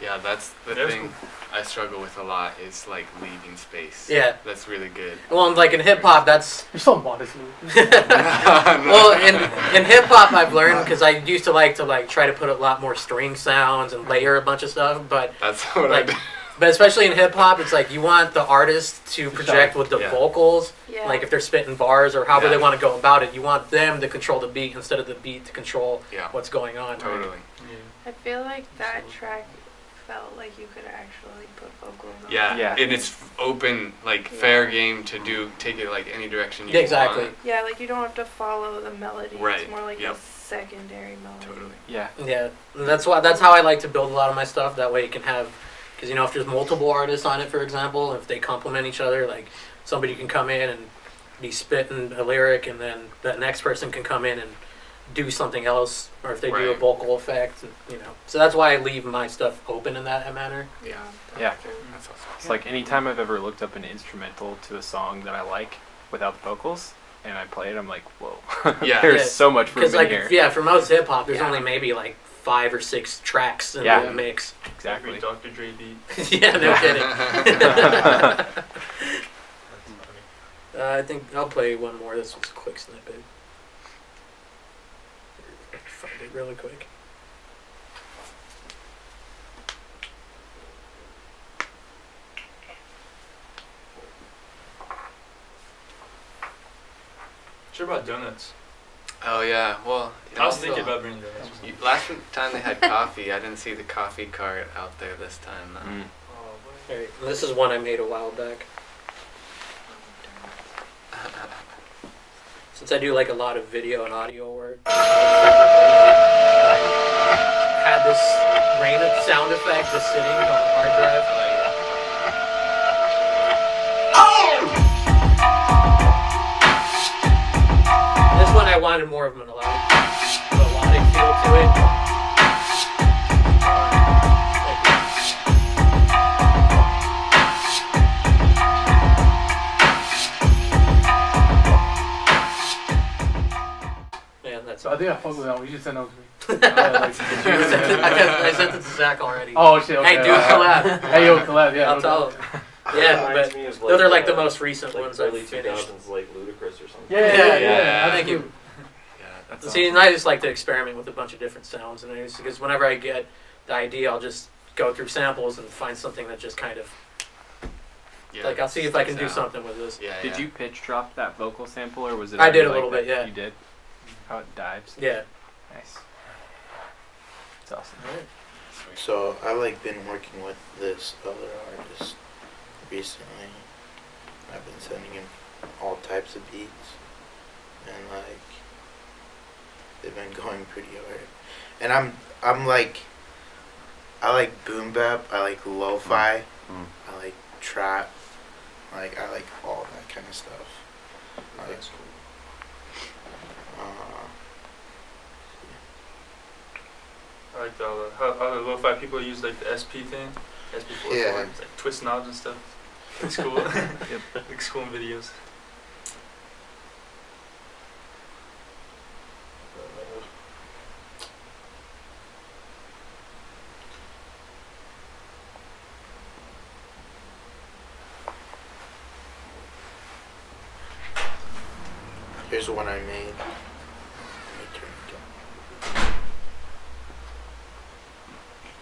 Yeah, that's the that thing cool. I struggle with a lot is like leaving space. Yeah. That's really good. Well, and like in hip hop, that's... You're so modest, Lou. Well, in, in hip hop I've learned, because I used to like to like try to put a lot more string sounds and layer a bunch of stuff, but... That's what like, I do. But especially in hip hop, it's like you want the artist to project with the yeah. vocals, yeah. like if they're spitting bars or however yeah. they want to go about it. You want them to control the beat instead of the beat to control yeah. what's going on. Totally. Right? Yeah. I feel like that Absolutely. track felt like you could actually put vocals on. Yeah, yeah. And it's open, like yeah. fair game to do, take it like any direction you exactly. want. Exactly. Yeah, like you don't have to follow the melody. Right. It's more like yep. a secondary melody. Totally. Yeah. Yeah. That's why. That's how I like to build a lot of my stuff. That way you can have. Because, you know, if there's multiple artists on it, for example, if they complement each other, like somebody can come in and be spitting a lyric, and then that next person can come in and do something else, or if they right. do a vocal effect, and, you know. So that's why I leave my stuff open in that manner. Yeah. Yeah. That's awesome. It's like any time I've ever looked up an instrumental to a song that I like without the vocals, and I play it, I'm like, whoa. Yeah. There's yeah. so much room in like, here. Yeah, for most hip-hop, there's yeah. only maybe, like, five or six tracks in yeah. the mix. Exactly. Every Doctor Dre beat. Yeah, no kidding. That's funny. Uh, I think I'll play one more. This one's a quick snippet. Find it really quick. Sure about donuts. Oh yeah, well... I was thinking about bringing donuts. You, last time they had coffee, I didn't see the coffee cart out there this time. Though. Mm. Oh, right. This is one I made a while back. Since I do like a lot of video and audio work, I had this rain of sound effect just sitting on the hard drive. I wanted more of an melodic, melodic feel to it. Man, that's so I think I fucked with that one. You should send that to me. I sent it to Zach already. Oh shit! Okay, hey, dude, collab. Right. Hey, yo, collab. Yeah, I'll tell him. Yeah, but like, those are like the most recent like ones I've finished. Like Ludicrous or something. Yeah, yeah, yeah. yeah, yeah. yeah. Thank you. That's See, awesome. And I just like to experiment with a bunch of different sounds, and it's because whenever I get the idea, I'll just go through samples and find something that just kind of, yeah, like, I'll see if I can do out. something with this. Yeah, did yeah. you pitch drop that vocal sample, or was it? I did a little like bit, yeah. You did? How it dives? Yeah. Nice. It's awesome. Right. So I've like been working with this other artist recently. I've been sending him all types of beats, and like. They've been going pretty hard, and I'm I'm like, I like boom bap, I like lo-fi, mm. I like trap, like I like all that kind of stuff. I That's like, cool. Uh, I like the uh, how other lo-fi people use like the S P thing, S P four, yeah, like twist knobs and stuff. It's cool. Yep. Like cool in videos. Here's the one I made. Let me turn it down.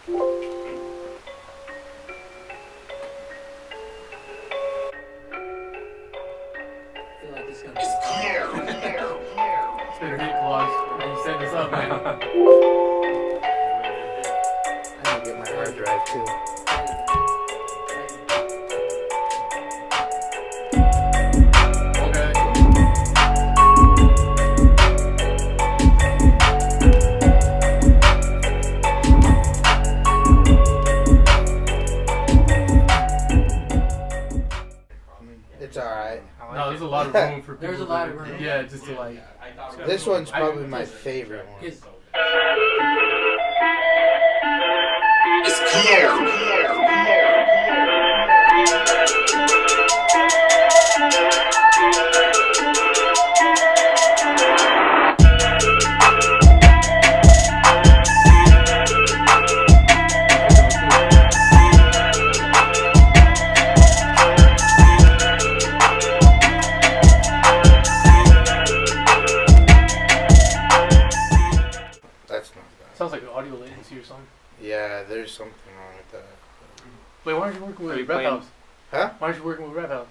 I feel like this is gonna be it's been a good collage when you set this up, man. I need to get my hard drive too. There's a lot of room for people. There's a lot of room. Yeah, just to like. This one's probably my favorite one. It's cool. Cool. M P C or something? Yeah, there's something wrong with that. Wait, why aren't you working with Rap House? Huh? Why aren't you working with Rap House?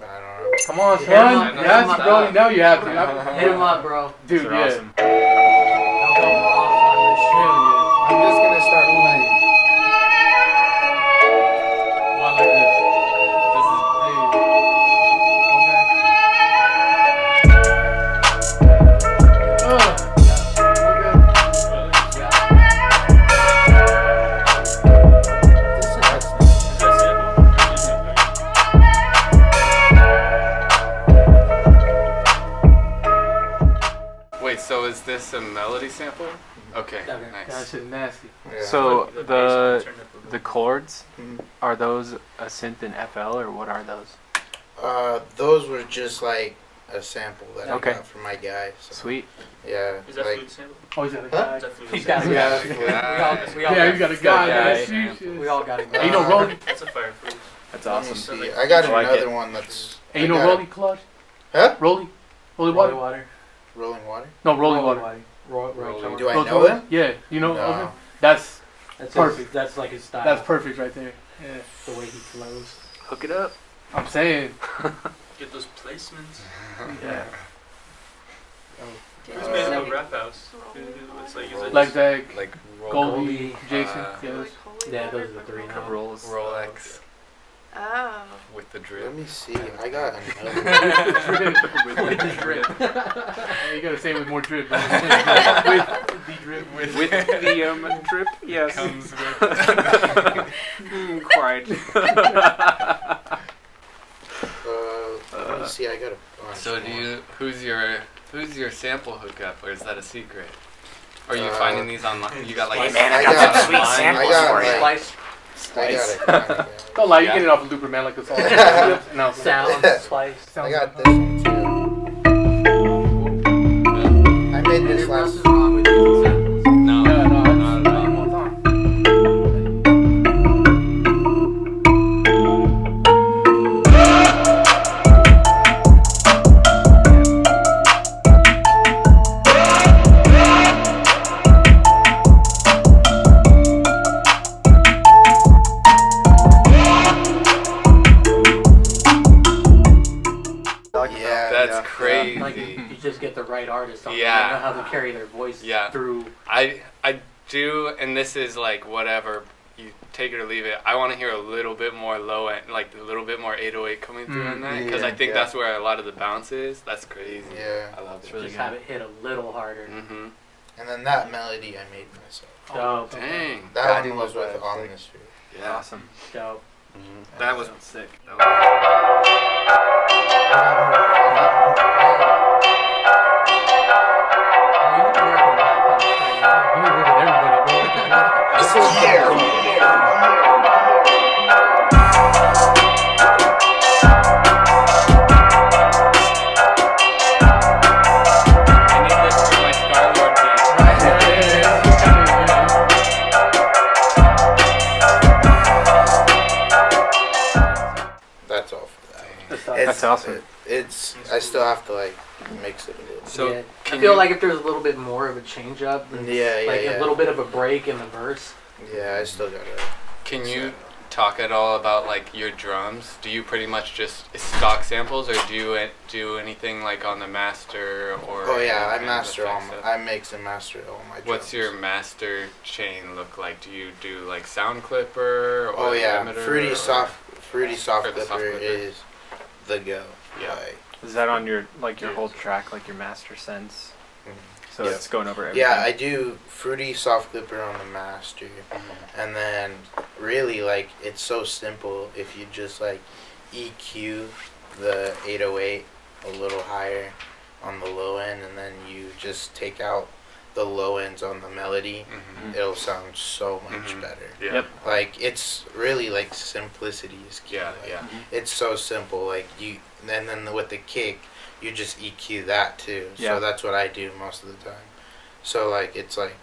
I don't know. Come on, son. Yeah, no, yes, bro. Up. No, you have to. Hit him up, bro. Dude, yeah. Awesome. I'm just gonna start playing. Wow, like this. This is big. Okay. Ugh. So is this a melody sample? Okay, that nice. That shit nasty. Yeah. So the the chords, mm-hmm. are those a synth and F L or what are those? Uh, those were just like a sample that okay. I got from my guy. So. Sweet. Yeah. Is that like, flute sample? Oh, is that a guy? Huh? He's got a guy. Yeah, you got a guy. We all got a guy. You know, Roddy. That's a fire flute. That's awesome. See. I got I another like one that's. And you know, Roddy Claude. Huh? Rolly. Rolly Water. Water. Rolling Water? No, Rolling, rolling Water. water. Roll, rolling. Rolling. Do I know it? Yeah, you know. No. Okay. That's, that's perfect. His, that's like his style. That's perfect right there. Yeah, the way he flows. Hook it up. I'm saying. Get those placements. Yeah. Who's uh, made the Rap House? It's like, is it like that. Like Goldie, Jason. Uh, yeah, those, yeah, those are the three now. Rolls. Rolex. Oh. With the drip. Let me see. I got another. With the drip. You gotta say with more drip. With the drip. With, with the um, drip. Yes. Comes with. mm, quite. uh, let me see. I got a. So do you? Who's your? Who's your sample hookup, or is that a secret? Or are you uh, finding these online? You got like. Hey man, I got, I got some sweet samples for you. Like, Spice. I got it. I got it. Don't lie, you yeah. get it off of Looper, man, like this all no, sound, spice. Sound I got this one too. I made this Anything last song with these samples. No, no, no, no, no, artists on yeah. I don't know how they carry their voice yeah. through. I I do, and this is like whatever, you take it or leave it. I want to hear a little bit more low end, like a little bit more eight oh eight coming through mm, on that, because yeah, I think yeah. that's where a lot of the bounce is. That's crazy. Yeah, I love it. Really just good. Have it hit a little harder. Mm-hmm. And then that melody I made myself. Dope. Dang. That God, one was with Omnisphere. Yeah. Awesome. Dope. Mm-hmm. That was sick. That was This is here. I need this for my Scarlxrd game. That's all for that. That's, that's awesome. It, it's I still have to like mix it a little. So yeah. I feel like if there's a little bit more of a change up, and yeah, yeah, like yeah. a little bit of a break in the verse. Yeah, I still got it. Can you talk at all about like your drums? Do you pretty much just stock samples, or do you do anything like on the master or? Oh yeah, I master all. My, I mix and master all my drums. What's your master chain look like? Do you do like Sound Clipper? Or oh yeah, Fruity Soft, Fruity Soft Clipper is the go. Yeah. Like, is that on your like your whole track, like your master sends? Mm-hmm. So yeah. it's going over everything. Yeah, I do Fruity Soft Clipper on the master, mm-hmm. and then really like it's so simple if you just like E Q the eight oh eight a little higher on the low end, and then you just take out the low ends on the melody, mm-hmm. it'll sound so much mm-hmm. better. Yeah. Yep. Like it's really like simplicity is key. Yeah, like, yeah. Mm-hmm. It's so simple. Like you, and then with the kick, you just E Q that too. Yeah. So that's what I do most of the time. So like it's like,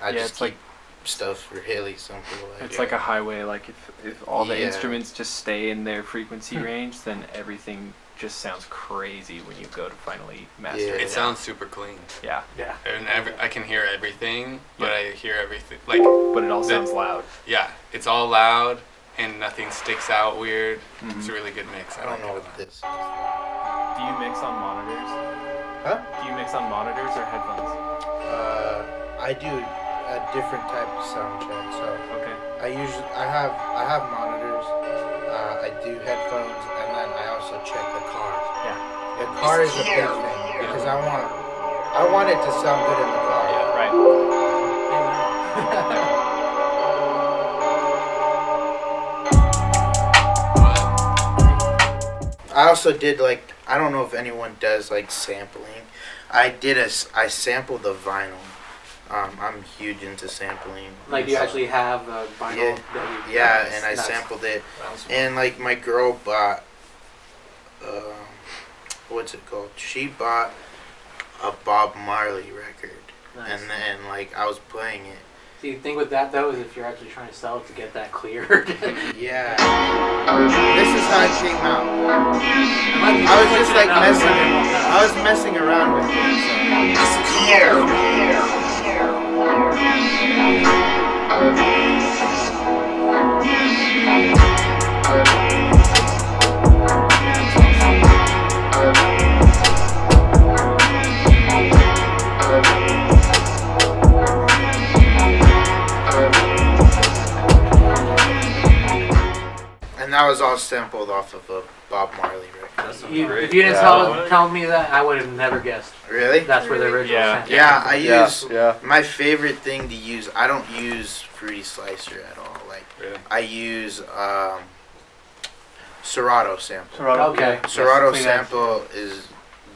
I yeah, just keep like stuff really simple. Like, it's yeah. like a highway. Like if if all the yeah. instruments just stay in their frequency range, then everything just sounds crazy when you go to finally master yeah. it. It sounds super clean. Yeah. Yeah. And every, I can hear everything, but yeah. I hear everything. Like, but it all the, sounds loud. Yeah. It's all loud and nothing sticks out weird. Mm-hmm. It's a really good mix. I, I don't know what this is. Do you mix on monitors? Huh? Do you mix on monitors or headphones? Uh, I do a different type of sound check, so okay. I usually I have I have monitors. Uh, I do headphones, and then I also check the cars. Yeah, the car is a big thing because I want I want it to sound good in the car. Yeah, right. Amen. I also did, like, I don't know if anyone does, like, sampling. I did a, I sampled the vinyl. Um, I'm huge into sampling. Like, you actually have a vinyl yeah. that you Yeah, nice. and I nice. sampled it. Nice. And, like, my girl bought, uh, what's it called? She bought a Bob Marley record. Nice. And then, like, I was playing it. See, the thing with that, though, is if you're actually trying to sell it to get that cleared. yeah. This is how it came out. I was just, like, messing I was messing around with it. So. That was all sampled off of a Bob Marley record. You, if you didn't yeah. tell, tell me that, I would have never guessed. Really? That's where the original yeah. sample Yeah, I yeah. use... Yeah. My favorite thing to use... I don't use Fruity Slicer at all. Like, really? I use um, Serato sample. Serato, okay. Serato yes, sample nice. is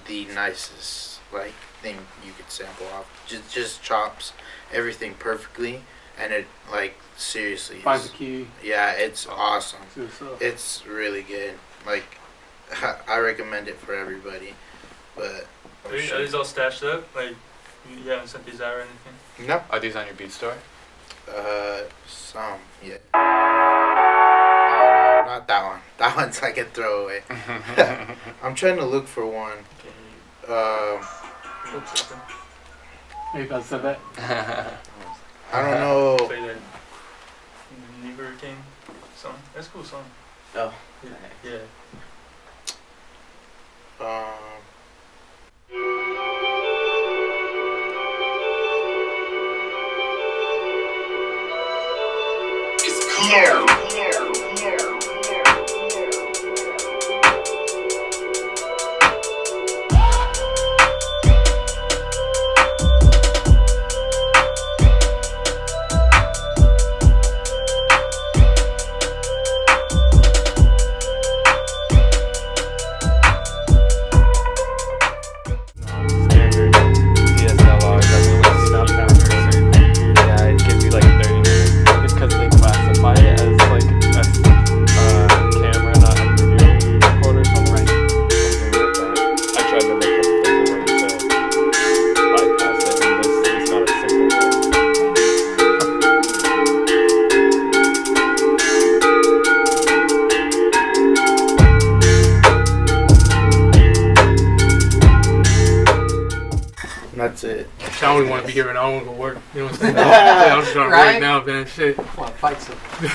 the nicest like thing you could sample off. Just, just chops everything perfectly, and it, like... Seriously, Find the key. yeah, it's awesome. It's really good. Like, I recommend it for everybody. But are, you, are these all stashed up? Like, you haven't sent these out or anything? No. Are these on your beat store? Uh, some. Yeah. Uh, not that one. That one's like a throwaway. I'm trying to look for one. Um. Maybe I said that. I don't know. Hurricane song. That's a cool song. Oh. Yeah. yeah. Um. It's cool.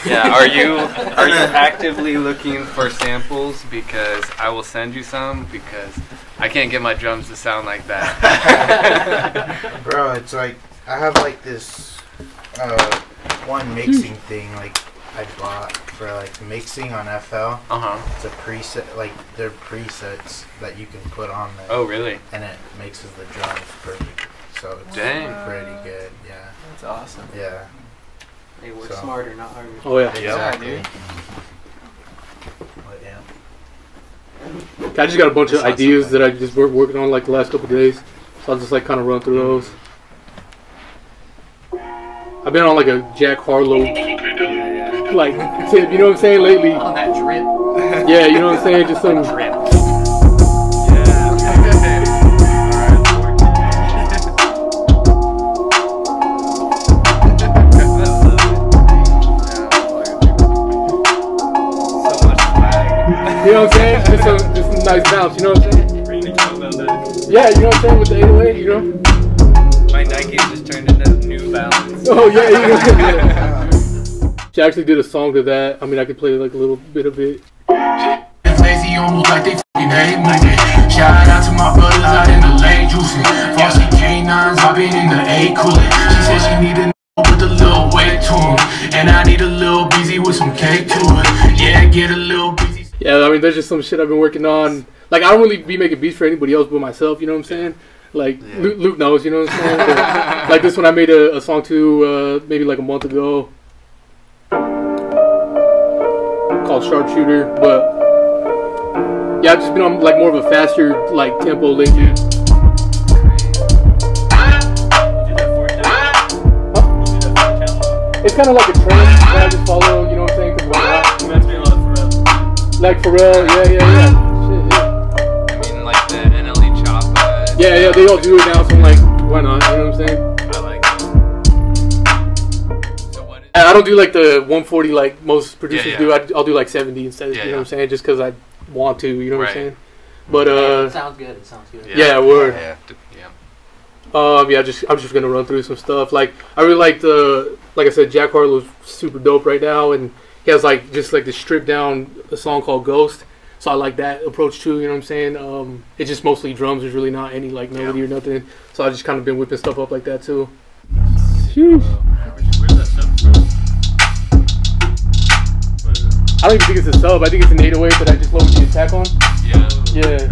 Yeah, are you are you actively looking for samples? Because I will send you some, because I can't get my drums to sound like that. Bro, it's like I have like this uh, one mixing thing like I bought for like mixing on F L. Uh huh. It's a preset, like they're presets that you can put on there. Oh really? And it mixes the drums perfect. So it's Dang. pretty good. Yeah. That's awesome. Yeah. They work so. smarter, not harder. Oh, yeah. Exactly. Yeah, dude. But, yeah. I just got a bunch it's of ideas that I just were working on, like, the last couple of days. So I'll just, like, kind of run through those. I've been on, like, a Jack Harlow, like, tip, you know what I'm saying, lately. On that drip. Yeah, you know what I'm saying? Just some drip. You know what I'm saying? Just a, just a nice balance. Yeah, you know what I'm saying, with the eight oh eight, you know? My Nike just turned into New Balance. Oh, yeah, yeah, yeah. She actually did a song to that. I mean, I could play like a little bit of it. Lazy almost like they f***ing hate moving. Shout out to my brothers out in the lane juicing. Frosty K nines, I've been in the A cooling. She said she needed with a little weight to him, and I need a little busy with some cake to it. Yeah, get a little busy. Yeah, I mean, there's just some shit I've been working on. Like, I don't really be making beats for anybody else but myself, you know what I'm saying? Like, yeah. Luke, Luke knows, you know what I'm saying? But, like, this one I made a, a song to uh, maybe like a month ago called Sharpshooter, but yeah, I've just been on like more of a faster, like, tempo lately. It's kind of like a trend that I just follow, you know what I'm saying? Cause why not? Reminds me a lot of Pharrell. Like Pharrell, yeah, yeah, yeah. Shit, yeah. I mean, like the N L E Choppa. Yeah, yeah, they all do it now, so I'm like, why not? You know what I'm saying? I like it. So what is I don't do like the one forty like most producers yeah, yeah. do. I, I'll do like seventy instead, yeah, you know yeah. what I'm saying? Just because I want to, you know right. what I'm saying? But, uh. Yeah, it sounds good, it sounds good. Yeah, yeah we're. Yeah. Um, yeah, just I'm just gonna run through some stuff. Like I really like the, like I said, Jack Harlow's super dope right now, and he has like just like this stripped down a song called Ghost. So I like that approach too. You know what I'm saying? Um, it's just mostly drums. There's really not any like melody yeah. or nothing. So I just kind of been whipping stuff up like that too. Sheesh. I don't even think it's a sub. I think it's an eight oh eight that I just loaded the attack on. Yeah. Yeah.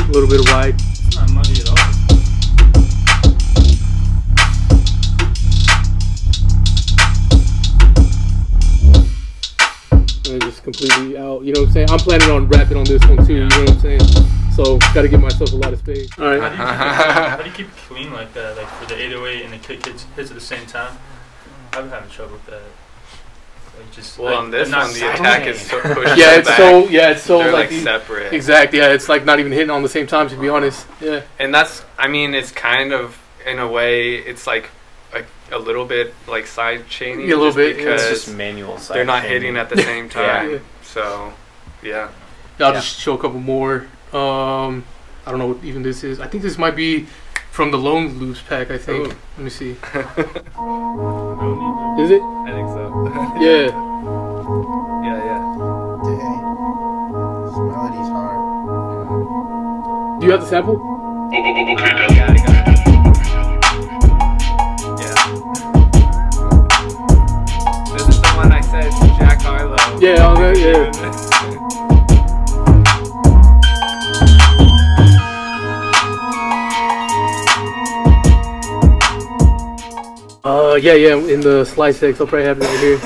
A little bit of wide. It's not muddy at all. And just completely out. You know what I'm saying? I'm planning on rapping on this one too. Yeah. You know what I'm saying? So gotta give myself a lot of space. All right. How do you keep it clean like that? Like for the eight oh eight and the kick hits, hits at the same time? I've been having trouble with that. Like just, well, like, on this one, the attack is so pushed yeah, it's back. so yeah, it's so They're like, like the, separate. Exactly, yeah, it's like not even hitting on the same time, to be honest. Yeah, and that's, I mean, it's kind of in a way, it's like a, a little bit like side chaining, a little bit because it's just manual. Side They're not chaining. hitting at the same time, yeah. so yeah. yeah. I'll yeah. just show a couple more. Um, I don't know what even this is. I think this might be from the Lone Loops pack. I think. Oh. Let me see. Is it? I think so. Yeah. Yeah, yeah. Dang. This melody's hard. Do you have the sample? Oh, oh, oh, okay, yeah, yeah, I got it. Yeah. This is the one I said, Jack Harlow. Yeah, all right, yeah. uh, yeah, yeah, in the slide six, I'll probably have it right here.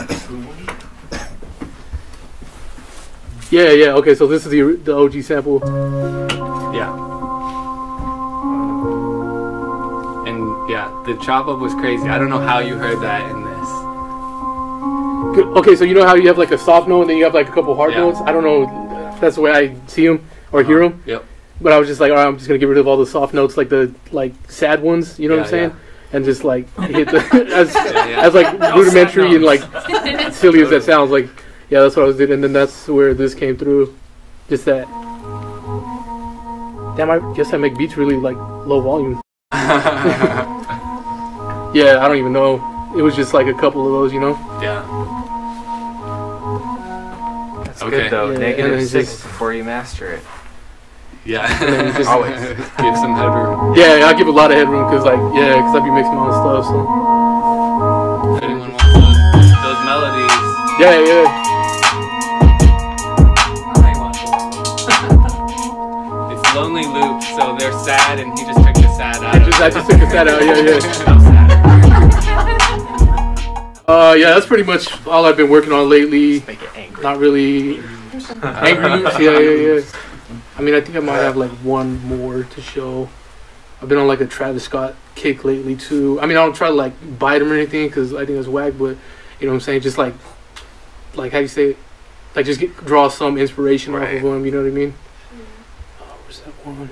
Yeah, yeah, okay, so this is the the O G sample. Yeah. And yeah, the chop up was crazy. I don't know how you heard that in this. Good. Okay, so you know how you have like a soft note and then you have like a couple hard yeah. notes? I don't know, if that's the way I see them or hear them. Yep. But I was just like, all right, I'm just going to get rid of all the soft notes, like the like sad ones, you know yeah, what I'm saying? Yeah. And just like hit the, as, yeah, yeah. as like no rudimentary and like silly as that sounds, like. Yeah, that's what I was doing, and then that's where this came through. Just that. Damn, I guess I make beats really like low volume. Yeah, I don't even know. It was just like a couple of those, you know? Yeah. That's okay. good though. Yeah, negative six just, before you master it. Yeah. Just always. Give some headroom. Yeah, I give a lot of headroom because, like, yeah, because I be mixing my own stuff, so. If anyone wants those, those melodies. Yeah, yeah. Lonely Loop, so they're sad, and he just took the sad out. I just, I just took the sad out. Yeah, yeah. Uh, yeah, that's pretty much all I've been working on lately. Just make it angry. Not really angry loops. Yeah, yeah, yeah. I mean, I think I might have like one more to show. I've been on like a Travis Scott kick lately too. I mean, I don't try to like bite him or anything because I think it's whack. But you know what I'm saying? Just like, like how you say it? Like just get, draw some inspiration right. off of him. You know what I mean? That one,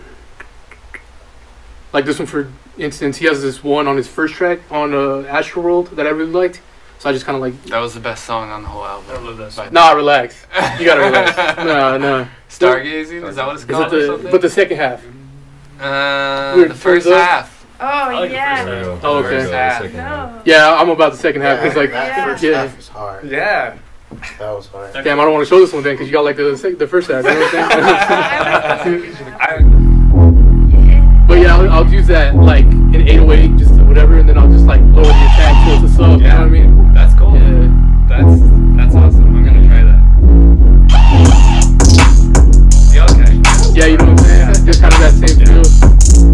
like this one for instance, he has this one on his first track on uh, Astroworld that I really liked. So I just kind of like... That was the best song on the whole album. I love that song. Nah, relax. You gotta relax. No, no. Stargazing? Is that what it's called or something? But the second half. Uh, the first half. Oh, yeah. Oh, okay. Yeah, I'm about the second half. Because like, that first half was hard. Yeah. That was hard. Damn, I don't want to show this one then because you got like the, the first half. You know what I'm saying? But yeah, I'll, I'll use that like in eight oh eight, just whatever, and then I'll just like lower the attack towards the sub. You know what I mean? That's cool. Yeah. That's that's awesome. I'm gonna try that. Yeah, okay. Yeah, you know what I'm saying? Yeah. Just kind of that same feel.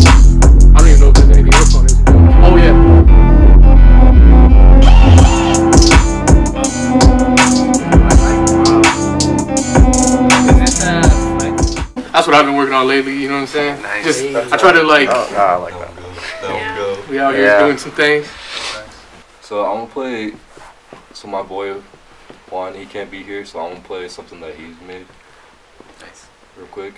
Yeah. I don't even know if there's anything else on it. Oh yeah. That's what I've been working on lately, you know what I'm saying? Nice. Just that's I try to like oh, nah, I like that. That we out here yeah. doing some things. So I'm gonna play, so my boy Juan, he can't be here, so I'm gonna play something that he's made. Nice. Real quick.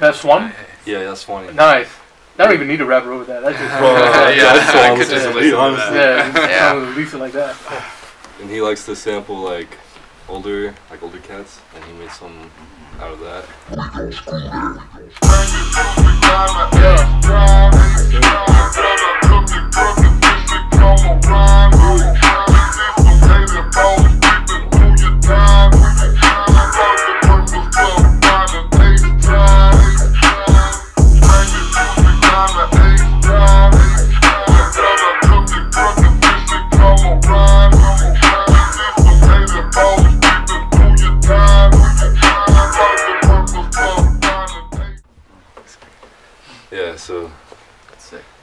That's one? Yeah, that's one. Nice. I don't even need to rap over that. That's just well, uh, yeah, that's I could just release it like that. Yeah, yeah. I would release it like that. And he likes to sample like older, like older cats, and he made some out of that.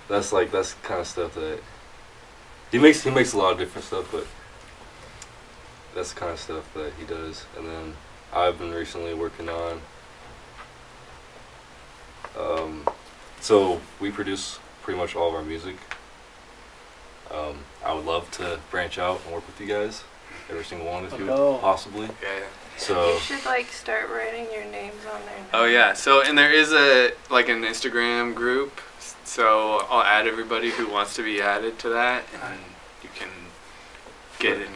That's like that's the kind of stuff that he makes. He makes a lot of different stuff, but that's the kind of stuff that he does. And then I've been recently working on. Um, so we produce pretty much all of our music. Um, I would love to branch out and work with you guys, every single one of you, oh, no. possibly. Yeah, yeah. So you should like start writing your names on there. Now. Oh yeah. So and there is a like an Instagram group. So I'll add everybody who wants to be added to that, and you can get in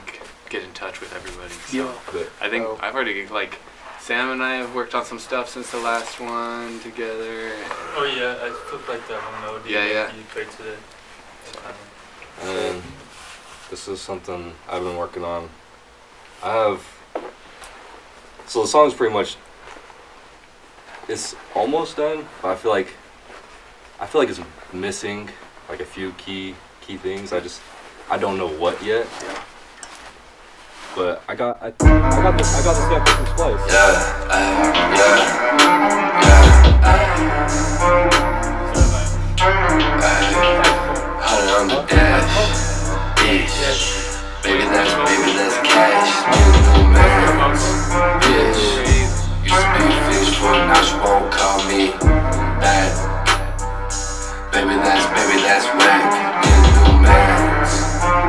get in touch with everybody. So yeah. I think oh. I've already like Sam and I have worked on some stuff since the last one together. Oh yeah, I took like that one melody yeah, yeah. you played today. Um, and this is something I've been working on. I have so the song's pretty much it's almost done, but I feel like. I feel like it's missing like a few key key things. I just I don't know what yet. Yeah. But I got I, I got this I got this guy from Splice. Yeah, uh, yeah, yeah. Uh, hold on the dash, bitch. Baby that's baby that's cash. You know, man, bitch. Used to be fish for now she won't call me bad. Baby, that's, baby, that's whack. New man's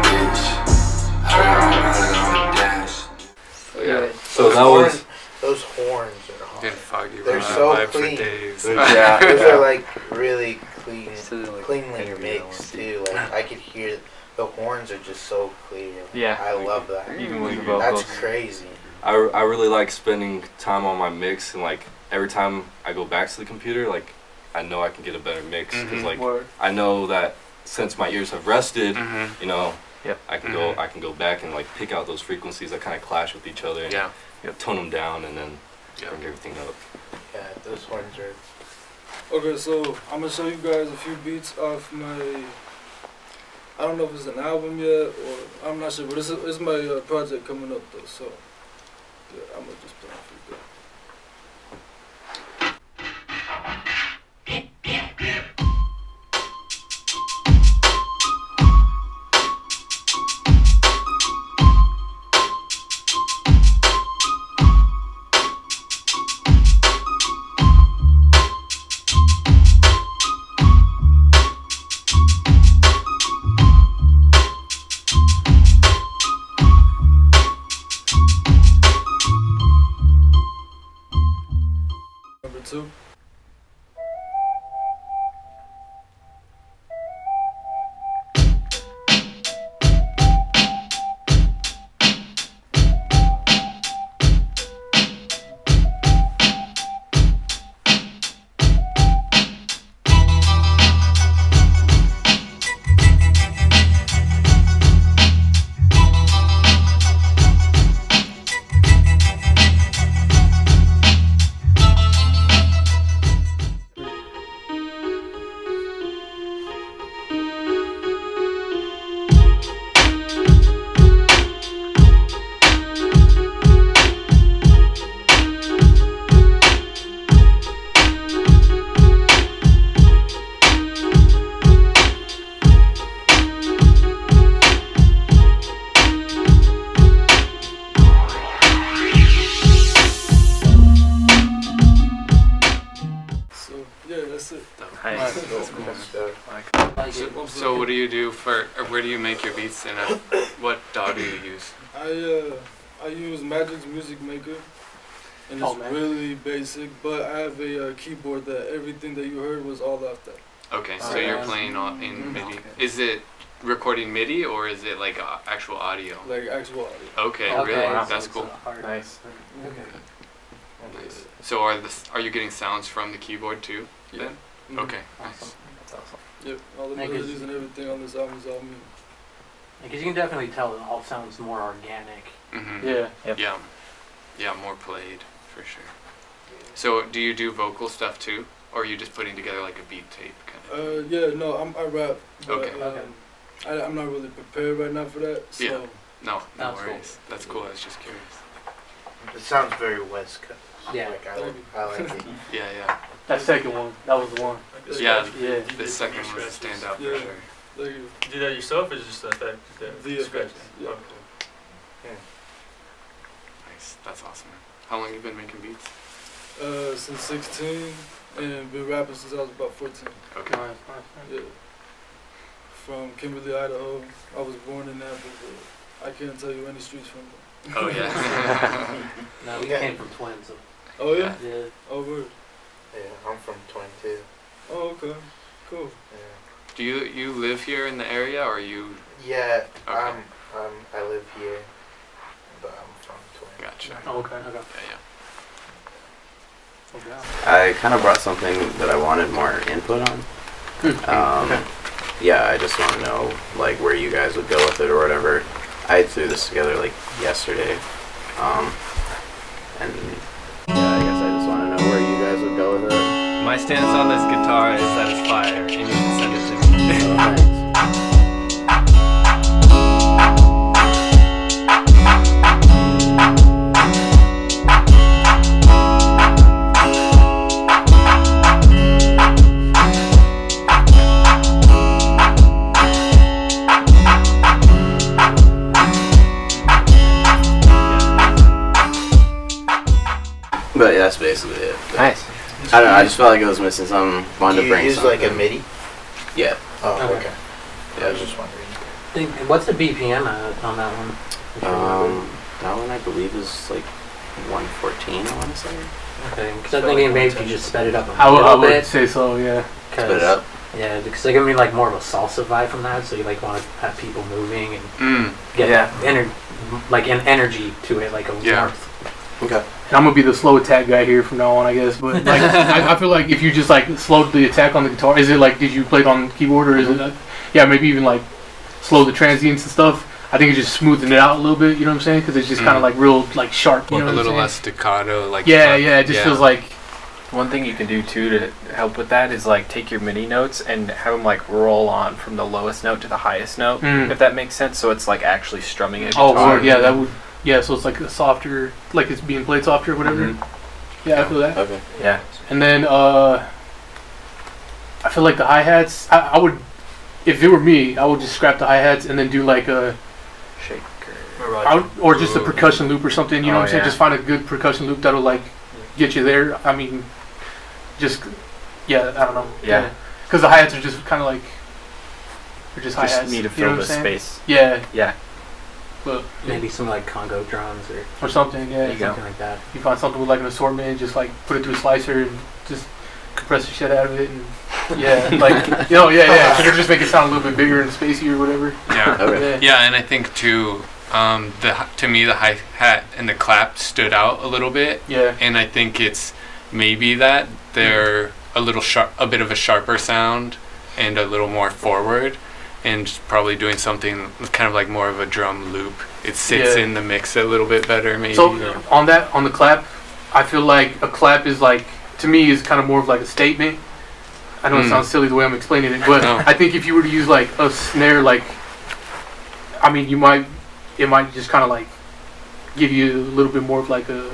bitch. I don't know, I don't know, I don't know. So that was... Those horns are hard. Dude, foggy they're so clean. Those, yeah. Those are like really clean, like cleanly mixed too. Like I could hear the horns are just so clear. Yeah. I love that. Even with the vocals. That's crazy. I, I really like spending time on my mix and like every time I go back to the computer, like I know I can get a better mix because, mm-hmm. like, Word. I know that since my ears have rested, mm-hmm. you know, yep. I can mm-hmm. go, I can go back and like pick out those frequencies that kind of clash with each other, and yeah. yep. tone them down, and then yep. bring everything up. Yeah, those horns are. Okay, so I'm gonna show you guys a few beats off my. I don't know if it's an album yet, or I'm not sure, but it's, it's my uh, project coming up though, so yeah, I'm gonna just play a few. Yeah. also. So what do you do for, or where do you make your beats, and uh, what D A W do you use? I uh, I use Magic's Music Maker, and oh, it's man. really basic, but I have a uh, keyboard that everything that you heard was all off that. Okay, so uh, you're playing all in MIDI. Okay. Is it recording MIDI, or is it like uh, actual audio? Like actual audio. Okay, okay. really? Wow. That's cool. Nice. Okay. Nice. So are, the, are you getting sounds from the keyboard too, yeah. then? Mm-hmm. Okay, awesome. Nice. That's awesome. Yep, all the melodies and everything on this album is all me. Because you can definitely tell it all sounds more organic. Mm-hmm. Yeah. Yep. Yeah. Yeah, more played, for sure. So do you do vocal stuff too? Or are you just putting together like a beat tape kind of? Uh, yeah, no, I'm, I rap. But, okay. Um, okay. I, I'm not really prepared right now for that, so... Yeah. No, no worries. Cool. That's cool, I was just curious. It sounds very West Coast. Yeah. Like, I, like, I like it. Yeah, yeah. That second one, that was the one. Yeah, yeah. The second one was a standout yeah. for sure. There you go. Do that yourself, or just that that, that the scratch? Yeah. Okay. yeah. Nice. That's awesome. How long have you been making beats? Uh, since sixteen, and been rapping since I was about fourteen. Okay. All right, all right. Yeah. From Kimberly, Idaho. I was born in Napa, but I can't tell you any streets from there. Oh yeah. No, we yeah. came from Twins. So. Oh yeah. Yeah. Oh word. Yeah, I'm from Twin too. Oh, okay, cool. Yeah. Do you you live here in the area, or are you? Yeah, okay. I'm, I'm, I live here, but I'm from Twin. Gotcha. Oh, okay, okay. Yeah, yeah. Okay. I kind of brought something that I wanted more input on. Mm-hmm. um, okay. Yeah, I just want to know like where you guys would go with it or whatever. I threw this together like yesterday, um, and yeah, I guess I just want to know where you guys would go with it. My stance on this guitar is that it's fire, and you should send it to me. Oh, nice. But yeah, that's basically it. Nice. I don't know, I just felt like it was missing something. Wanted to bring use something. Like a MIDI? Yeah. Oh, okay. okay. Yeah, I was just wondering. Think, what's the B P M on that one? Um, that one I believe is like one fourteen, I want to say. Okay, because I think maybe if you just sped it up a I little I would bit. Say so, yeah. Sped it up? Yeah, because they're going to be like more of a salsa vibe from that, so you like want to have people moving and mm, get yeah. ener like an energy to it, like a warmth. Yeah. Okay. And I'm gonna be the slow attack guy here from now on, I guess. But like, I, I feel like if you just like slowed the attack on the guitar, is it like did you play it on the keyboard or is it? Uh, yeah, maybe even like slow the transients and stuff. I think it's just smoothing it out a little bit. You know what I'm saying? Because it's just mm. kind of like real like sharp. You know a little less staccato. Like yeah, stuff. yeah. It just yeah. feels like. One thing you can do too to help with that is like take your MIDI notes and have them like roll on from the lowest note to the highest note, mm. if that makes sense. So it's like actually strumming a guitar. Oh, yeah, that would. Yeah, so it's like a softer, like it's being played softer or whatever. Mm-hmm. Yeah, I feel that. Okay. Yeah. And then uh, I feel like the hi-hats, I, I would, if it were me, I would just scrap the hi-hats and then do like a... Shaker. I would, or just a percussion loop or something, you know oh, what I'm saying? Yeah. Just find a good percussion loop that'll like get you there. I mean, just, yeah, I don't know. Yeah. Because yeah. the hi-hats are just kind of like, they're just hi-hats. Just need to fill you know the space. Yeah. Yeah. But maybe some like Congo drums or or something, yeah, something go. like that. You find something with like an assortment, just like put it through a slicer and just compress the shit out of it, and yeah, like you know, yeah, yeah, you just make it sound a little bit bigger and spacey or whatever. Yeah, okay. yeah. yeah, and I think too, um, the to me the hi hat and the clap stood out a little bit. Yeah, and I think it's maybe that they're a little sharp, a bit of a sharper sound, and a little more forward. And probably doing something kind of like more of a drum loop. It sits yeah. in the mix a little bit better, maybe. So yeah. on that, on the clap, I feel like a clap is like, to me, is kind of more of like a statement. I know mm. it sounds silly the way I'm explaining it, but no. I think if you were to use like a snare, like, I mean, you might, it might just kind of like give you a little bit more of like a,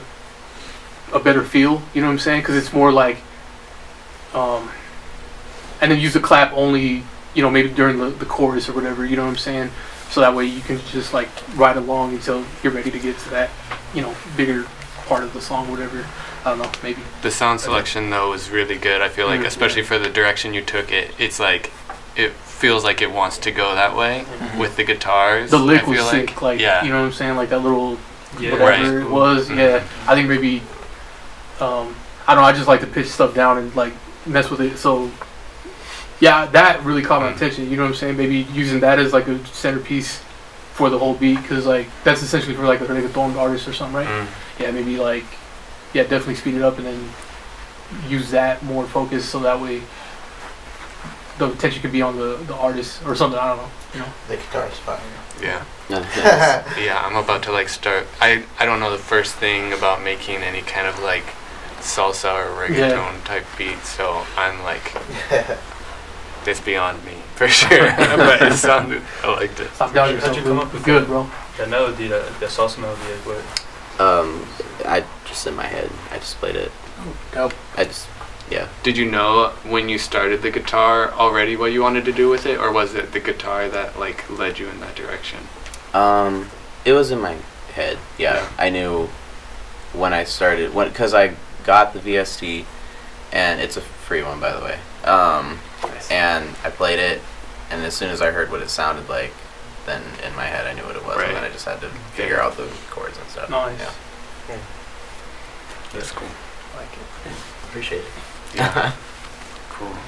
a better feel. You know what I'm saying? Because it's more like, um, and then use the clap only. You know, maybe during the, the chorus or whatever, you know what I'm saying? So that way you can just like ride along until you're ready to get to that, you know, bigger part of the song, whatever. I don't know, maybe. The sound selection though was really good, I feel like, mm-hmm. especially yeah. for the direction you took it. It's like, it feels like it wants to go that way mm-hmm. with the guitars. The lick I was feel sick, like, like yeah. you know what I'm saying? Like that little, yeah. whatever right. it was, mm-hmm. yeah. I think maybe, um, I don't know, I just like to pitch stuff down and like mess with it, so. Yeah, that really caught my attention, you know what I'm saying? Maybe using that as like a centerpiece for the whole beat, because like, that's essentially for like a reggaeton artist or something, right? Mm. Yeah, maybe like, yeah, definitely speed it up and then use that more focus so that way the attention could be on the, the artist or something, I don't know, you know? The guitar is fine. Yeah. yeah, I'm about to like start, I, I don't know the first thing about making any kind of like salsa or reggaeton yeah. type beat, so I'm like... It's beyond me, for sure. but it sounded, I liked it. Stop down yourself. How'd you come up with good, bro? The melody, the, the salsa melody, like what? Um, I just in my head, I just played it. Oh, dope. I just, yeah. Did you know when you started the guitar already what you wanted to do with it, or was it the guitar that like led you in that direction? Um, it was in my head. Yeah, yeah. I knew when I started when because I got the V S T, and it's a free one, by the way. Um. And I played it, and as soon as I heard what it sounded like, then in my head I knew what it was, right. and then I just had to figure yeah. out the chords and stuff. Nice. Yeah. Yeah. That's cool. I like it. Appreciate it. Yeah. cool.